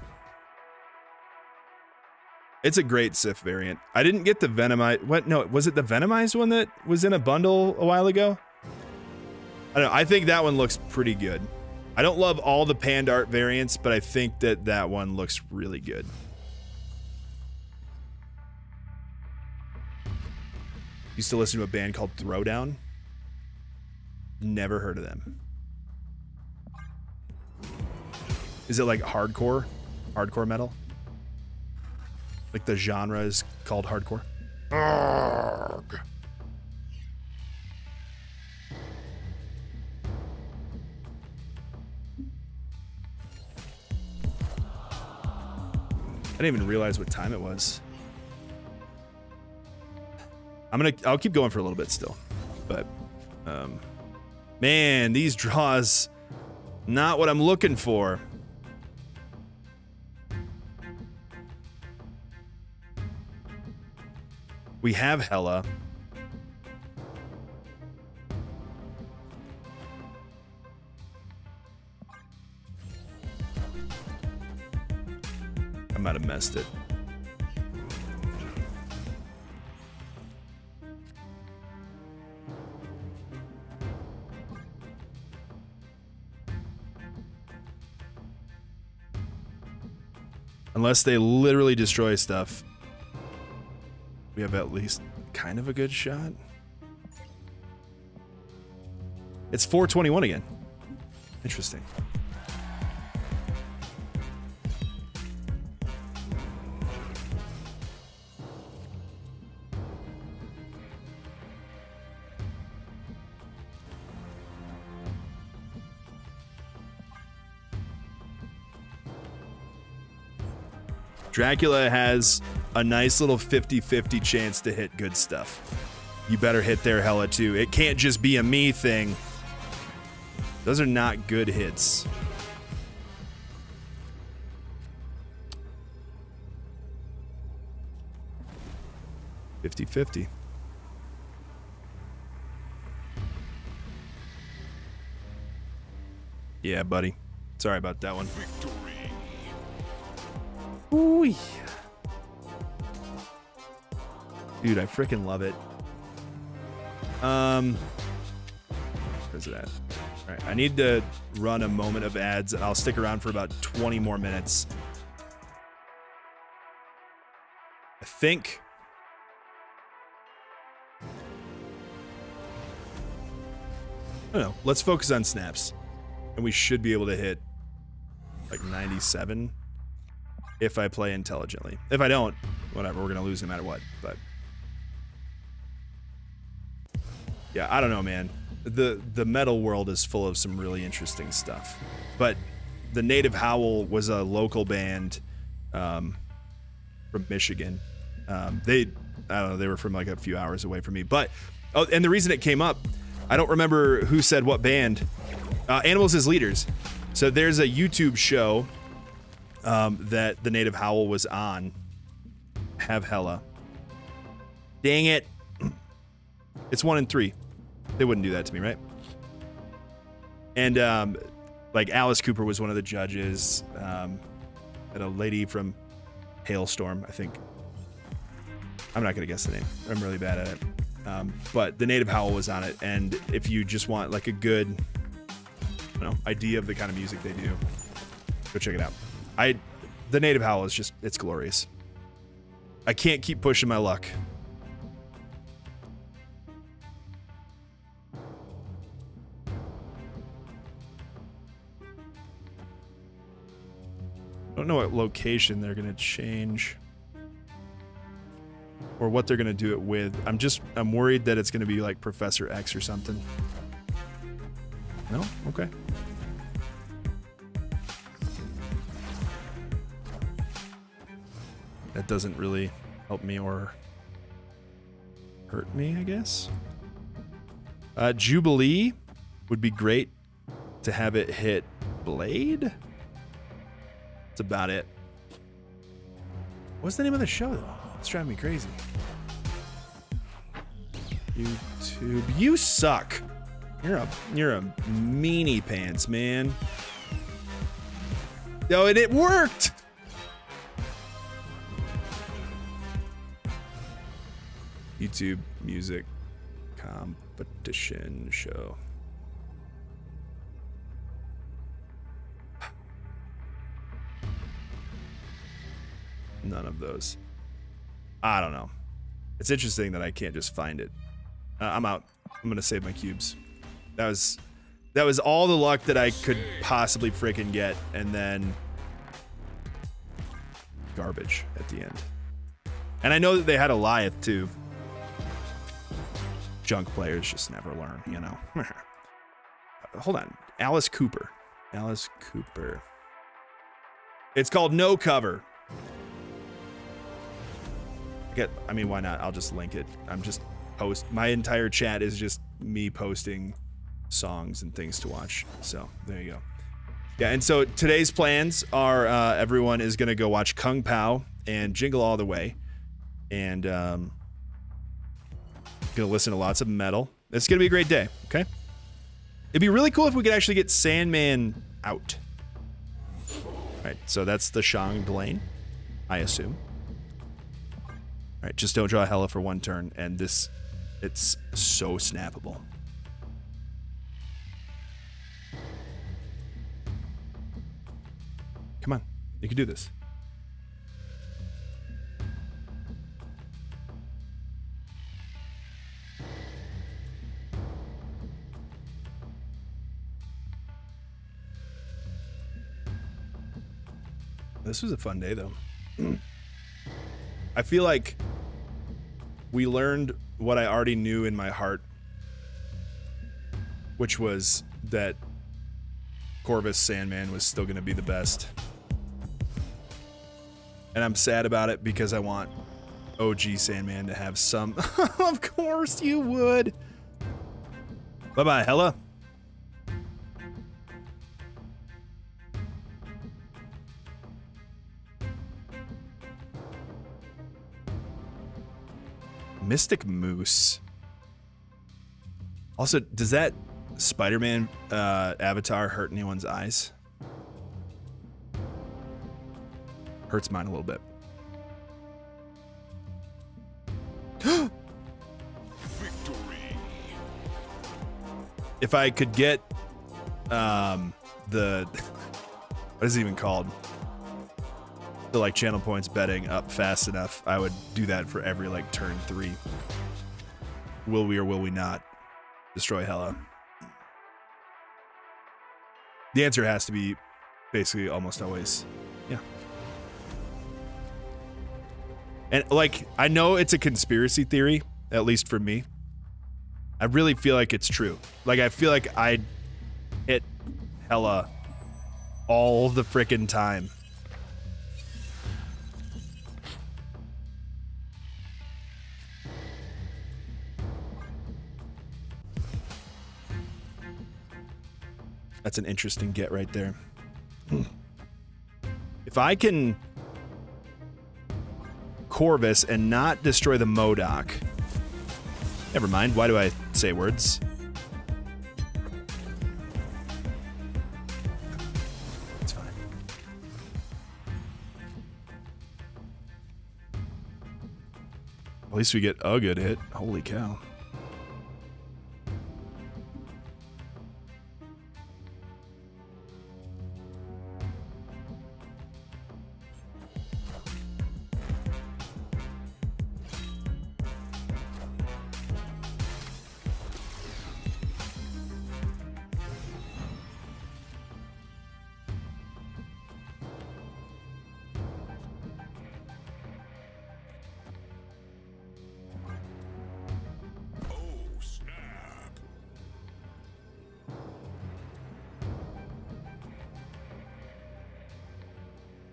It's a great Sif variant. I didn't get the Venomized. What? No, was it the Venomized one that was in a bundle a while ago? I don't know. I think that one looks pretty good. I don't love all the Pandart variants, but I think that that one looks really good. Used to listen to a band called Throwdown. Never heard of them. Is it like hardcore? Hardcore metal? Like the genre is called hardcore? Arrgh. I didn't even realize what time it was. I'm gonna, I'll keep going for a little bit still, but, um, man, these draws, not what I'm looking for. We have Hela. I might have messed it. Unless they literally destroy stuff, we have at least kind of a good shot. It's four twenty-one again. Interesting. Dracula has a nice little fifty fifty chance to hit good stuff. You better hit there, Hela, too. It can't just be a me thing. Those are not good hits. fifty fifty. Yeah, buddy. Sorry about that one. Ooh, yeah. Dude, I freaking love it. Um, where's it at? All right, I need to run a moment of ads, and I'll stick around for about twenty more minutes. I think. I don't know. Let's focus on snaps, and we should be able to hit like ninety-seven if I play intelligently. If I don't, whatever. We're gonna lose no matter what. But. Yeah, I don't know, man. The the metal world is full of some really interesting stuff. But The Native Howl was a local band um, from Michigan. Um, they, I don't know, they were from like a few hours away from me. But, oh, and the reason it came up, I don't remember who said what band. Uh, Animals as Leaders. So there's a YouTube show um, that The Native Howl was on. Have Hela. Dang it. It's one in three. They wouldn't do that to me, right? And, um, like, Alice Cooper was one of the judges, um, and a lady from Hailstorm, I think. I'm not going to guess the name. I'm really bad at it. Um, but The Native Howl was on it, and if you just want, like, a good, I don't know, idea of the kind of music they do, go check it out. I, The Native Howl is just, it's glorious. I can't keep pushing my luck. I don't know what location they're gonna change or what they're gonna do it with. I'm just, I'm worried that it's gonna be like Professor X or something. No? Okay. That doesn't really help me or hurt me, I guess. Uh, Jubilee would be great to have it hit Blade. That's about it. What's the name of the show, though? It's driving me crazy. YouTube. You suck. You're a you're a meanie pants, man. Yo, and it worked. YouTube music competition show. None of those. I don't know. It's interesting that I can't just find it. Uh, I'm out. I'm gonna save my cubes. That was, that was all the luck that I could possibly freaking get, and then garbage at the end. And I know that they had a Goliath too. Junk players just never learn, you know. Hold on, Alice Cooper. Alice Cooper. It's called No Cover. Get, I mean, why not? I'll just link it. I'm just post. My entire chat is just me posting songs and things to watch. So there you go. Yeah, and so today's plans are uh, everyone is gonna go watch Kung Pow and Jingle All the Way, and um, gonna listen to lots of metal. It's gonna be a great day. Okay. It'd be really cool if we could actually get Sandman out. All right. So that's the Shang-Blaine, I assume. All right, just don't draw Hela for one turn, and this, it's so snappable. Come on, you can do this. This was a fun day, though. I feel like we learned what I already knew in my heart, which was that Corvus Sandman was still going to be the best. And I'm sad about it because I want O G Sandman to have some. Of course you would. Bye-bye, Hela. Mystic Moose. Also, does that Spider-Man uh, avatar hurt anyone's eyes? Hurts mine a little bit. Victory. If I could get um, the what is it even called? The like channel points betting up fast enough, I would do that for every like turn three. Will we or will we not destroy Hela? The answer has to be basically almost always. Yeah. And like, I know it's a conspiracy theory, at least for me. I really feel like it's true. Like, I feel like I hit Hela all the frickin' time. That's an interesting get right there. Hmm. If I can Corvus and not destroy the M O D O K. Never mind, why do I say words? It's fine. At least we get a good hit. Holy cow.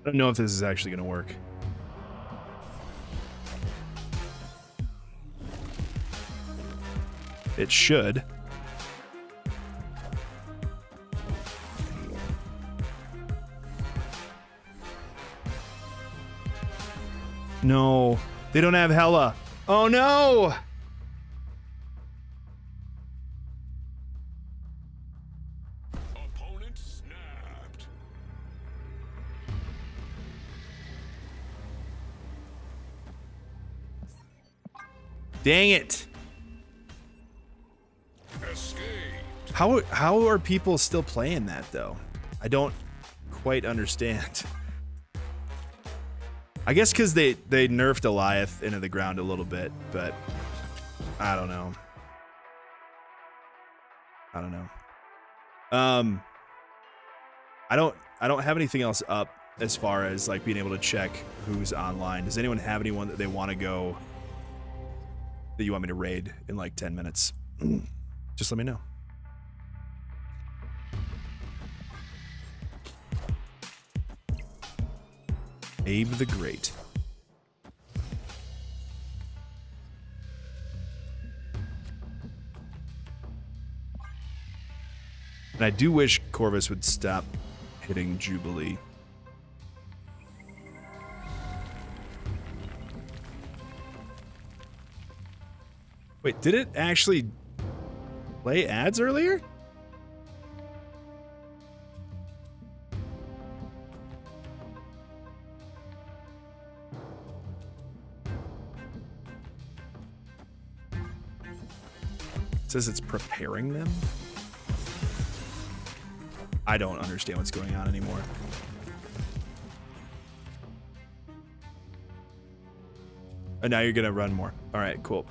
I don't know if this is actually going to work. It should. No, they don't have Hela. Oh no! Dang it! Escaped. How how are people still playing that though? I don't quite understand. I guess because they they nerfed Goliath into the ground a little bit, but I don't know. I don't know. Um, I don't I don't have anything else up as far as like being able to check who's online. Does anyone have anyone that they want to go? That you want me to raid in like ten minutes. Just let me know. Abe the Great. And I do wish Corvus would stop hitting Jubilee. Wait, did it actually play ads earlier? It says it's preparing them? I don't understand what's going on anymore. And now you're gonna run more. All right, cool.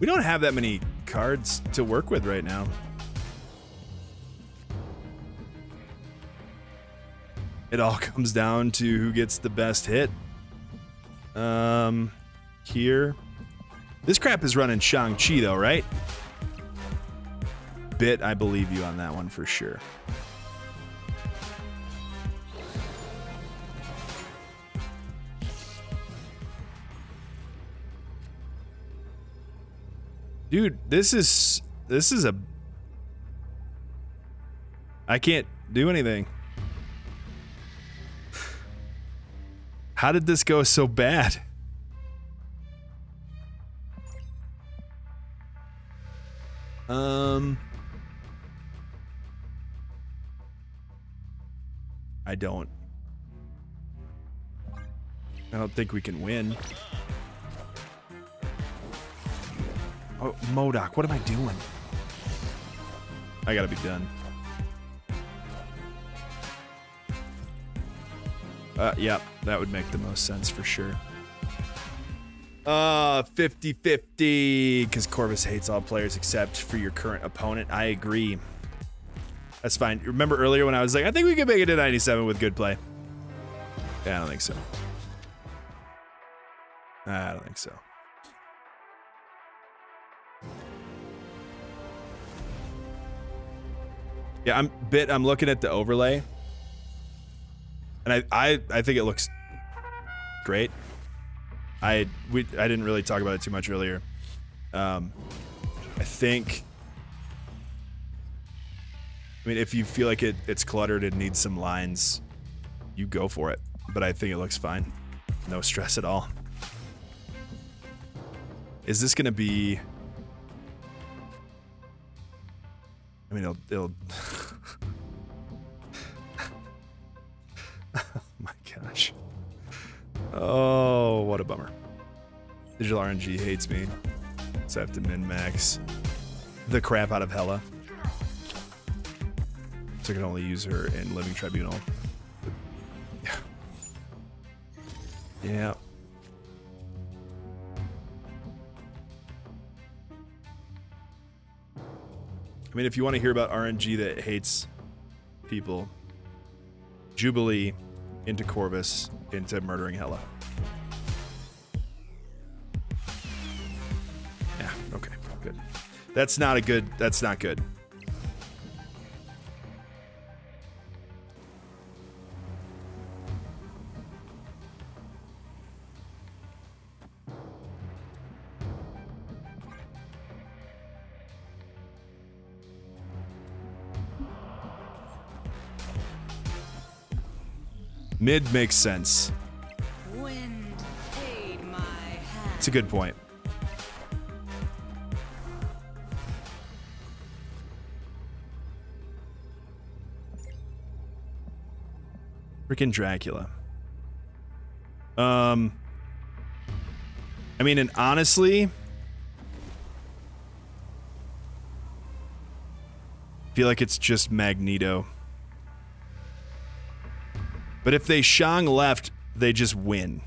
We don't have that many cards to work with right now. It all comes down to who gets the best hit. Um, here. This crap is running Shang-Chi though, right? Bit, I believe you on that one for sure. Dude, this is this is a I can't do anything. How did this go so bad? Um I don't I don't think we can win. Oh, M O D O K, what am I doing? I gotta be done. Uh, yeah, that would make the most sense for sure. Uh, fifty fifty, because Corvus hates all players except for your current opponent. I agree. That's fine. Remember earlier when I was like, I think we could make it to ninety-seven with good play? Yeah, I don't think so. I don't think so. Yeah, I'm bit I'm looking at the overlay. And I I I think it looks great. I we I didn't really talk about it too much earlier. Um I think I mean if you feel like it it's cluttered and needs some lines, you go for it. But I think it looks fine. No stress at all. Is this gonna be I mean, it'll, it'll oh my gosh. Oh, what a bummer. Digital R N G hates me, so I have to min-max the crap out of Hela. So I can only use her in Living Tribunal. Yeah. Yeah. I mean, if you want to hear about R N G that hates people, Jubilee into Corvus into murdering Hela. Yeah, okay, good. That's not a good, that's not good. Mid makes sense. Wind aid my hand. It's a good point. Freaking Dracula. Um, I mean, and honestly, I feel like it's just Magneto. But if they Shang left, they just win.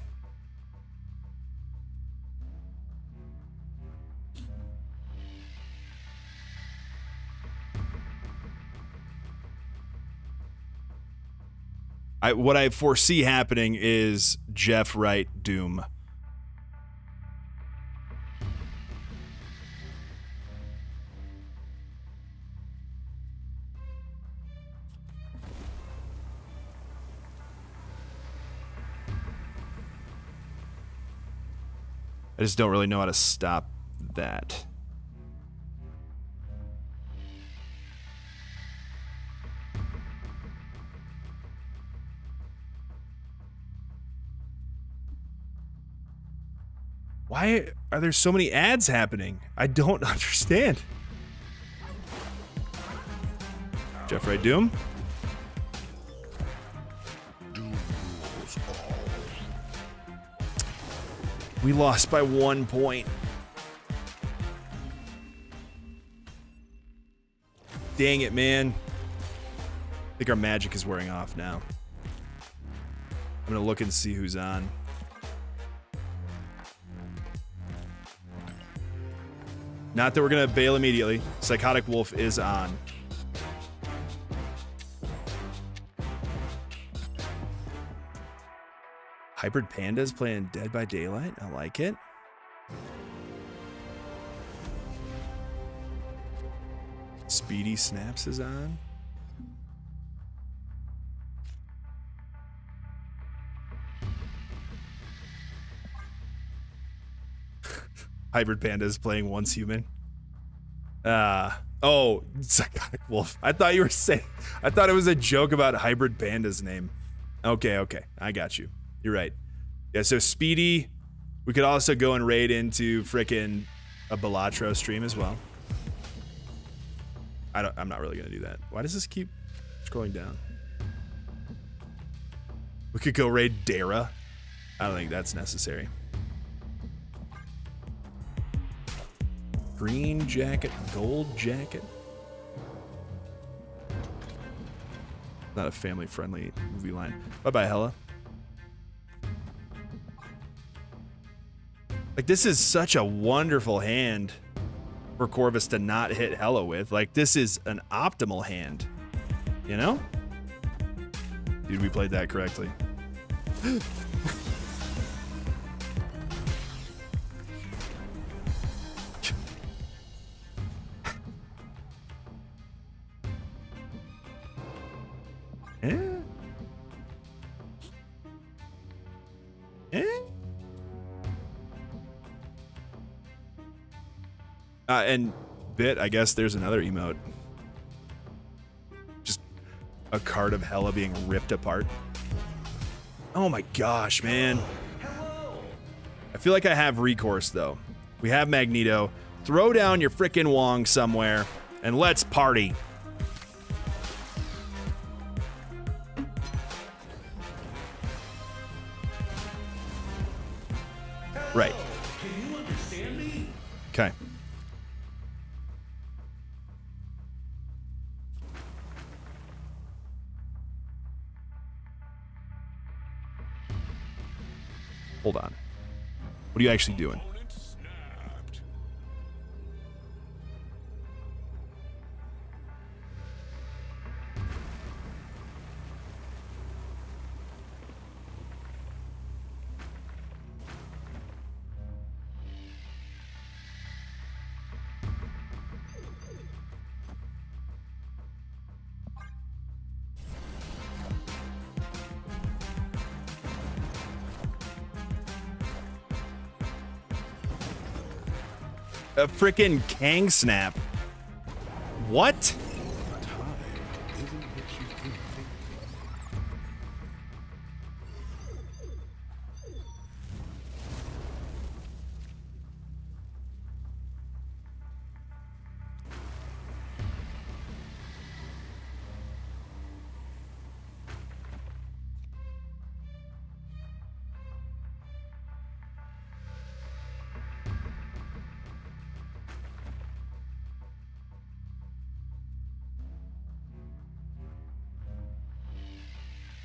I, what I foresee happening is Jeff Wright Doom. I just don't really know how to stop that. Why are there so many ads happening? I don't understand. Jeff Wright Doom? We lost by one point. Dang it, man. I think our magic is wearing off now. I'm gonna look and see who's on. Not that we're gonna bail immediately. Psychotic Wolf is on. Hybrid Panda's playing Dead by Daylight. I like it. Speedy Snaps is on. Hybrid Panda's playing Once Human. Uh, oh, Psychotic Wolf. I thought you were saying, I thought it was a joke about Hybrid Panda's name. Okay, okay, I got you. You're right. Yeah, so Speedy, we could also go and raid into frickin' a Bellatro stream as well. I don't, I'm not really gonna do that. Why does this keep scrolling down? We could go raid Dara. I don't think that's necessary. Green jacket, gold jacket. Not a family-friendly movie line. Bye-bye, Hela. Like, this is such a wonderful hand for Corvus to not hit Hela with. Like, this is an optimal hand, you know? Dude, we played that correctly. Eh? Eh? Uh, and bit, I guess there's another emote. Just a card of Hela being ripped apart. Oh my gosh, man. I feel like I have recourse though. We have Magneto. Throw down your frickin' Wong somewhere and let's party. Right. Can you understand me? Okay. Hold on. What are you actually doing? A frickin' Kang snap. What?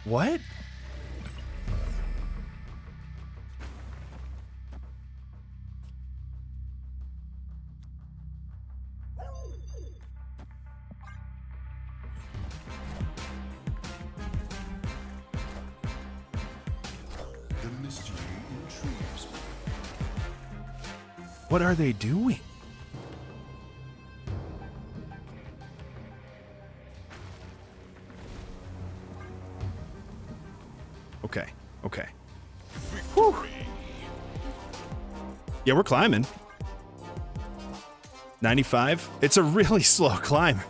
What? The mystery intrigues me. What are they doing? Okay, okay. Whew. Yeah, we're climbing. ninety-five? It's a really slow climb.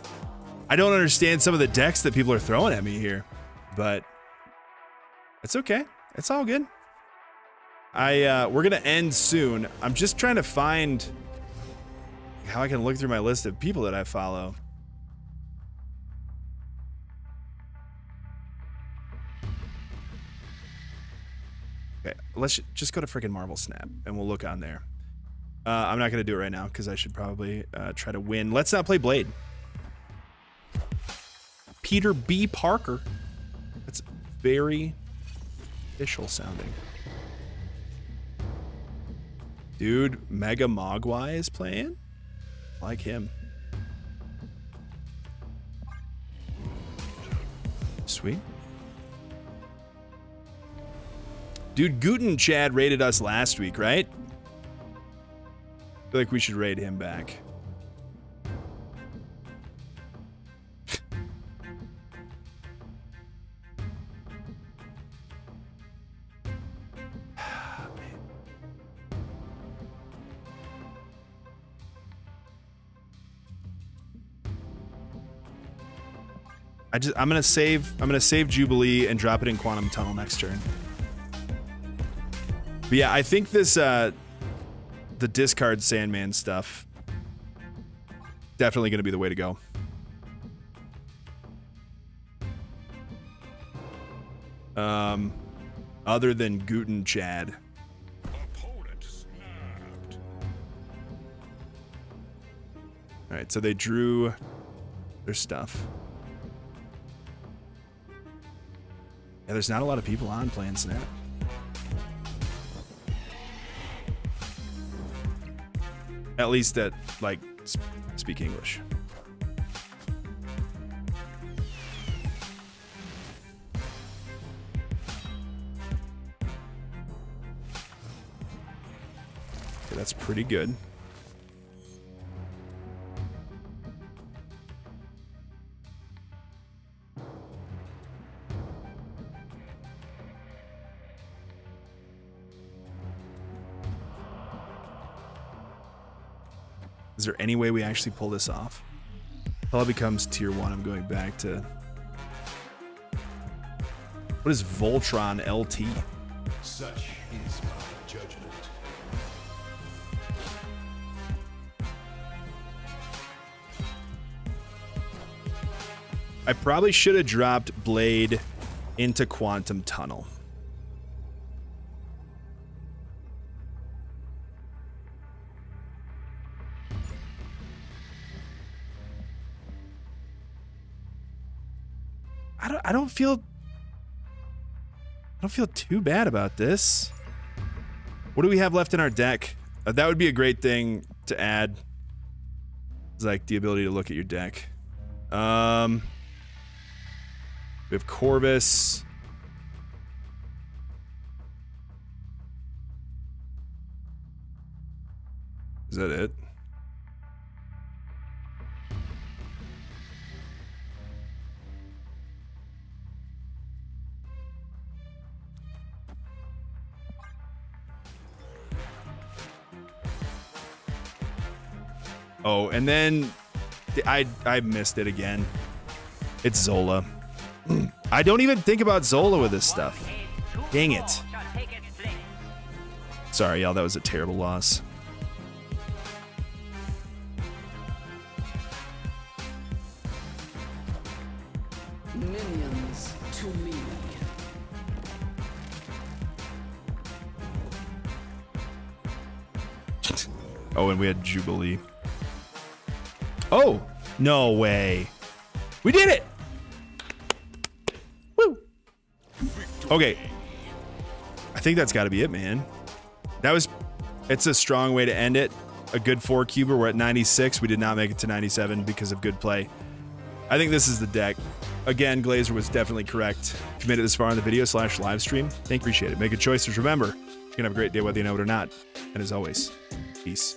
I don't understand some of the decks that people are throwing at me here, but it's okay. It's all good. I uh, we're gonna end soon. I'm just trying to find how I can look through my list of people that I follow. Let's just go to frickin' Marvel Snap and we'll look on there. Uh, I'm not going to do it right now because I should probably uh, try to win. Let's not play Blade. Peter B. Parker. That's very official sounding. Dude, Mega Mogwai is playing? Like him. Sweet. Dude, Guten Chad raided us last week, right? I feel like we should raid him back. I just I'm gonna save I'm gonna save Jubilee and drop it in Quantum Tunnel next turn. But yeah, I think this uh, the discard Sandman stuff definitely gonna be the way to go. Um, other than Guten Chad. All right, so they drew their stuff. Yeah, there's not a lot of people on playing Snap. At least that, like, sp speak English. Okay, that's pretty good. Is there any way we actually pull this off? Hela becomes tier one. I'm going back to... What is Voltron L T? Such is my judgment. I probably should have dropped Blade into Quantum Tunnel. I don't, I don't feel I don't feel too bad about this. What do we have left in our deck? Uh, that would be a great thing to add. It's like the ability to look at your deck. Um, we have Corvus. Is that it? Oh, and then I I missed it again. It's Zola. I don't even think about Zola with this stuff. Dang it. Sorry, y'all. That was a terrible loss. Minions to me. Oh, and we had Jubilee. Oh, no way. We did it. Woo. Okay. I think that's got to be it, man. That was, it's a strong way to end it. A good four cuber. We're at ninety-six. We did not make it to ninety-seven because of good play. I think this is the deck. Again, Glazer was definitely correct. If you made it this far in the video slash live stream, thank you, appreciate it. Make a choice. Remember, you're going to have a great day whether you know it or not. And as always, peace.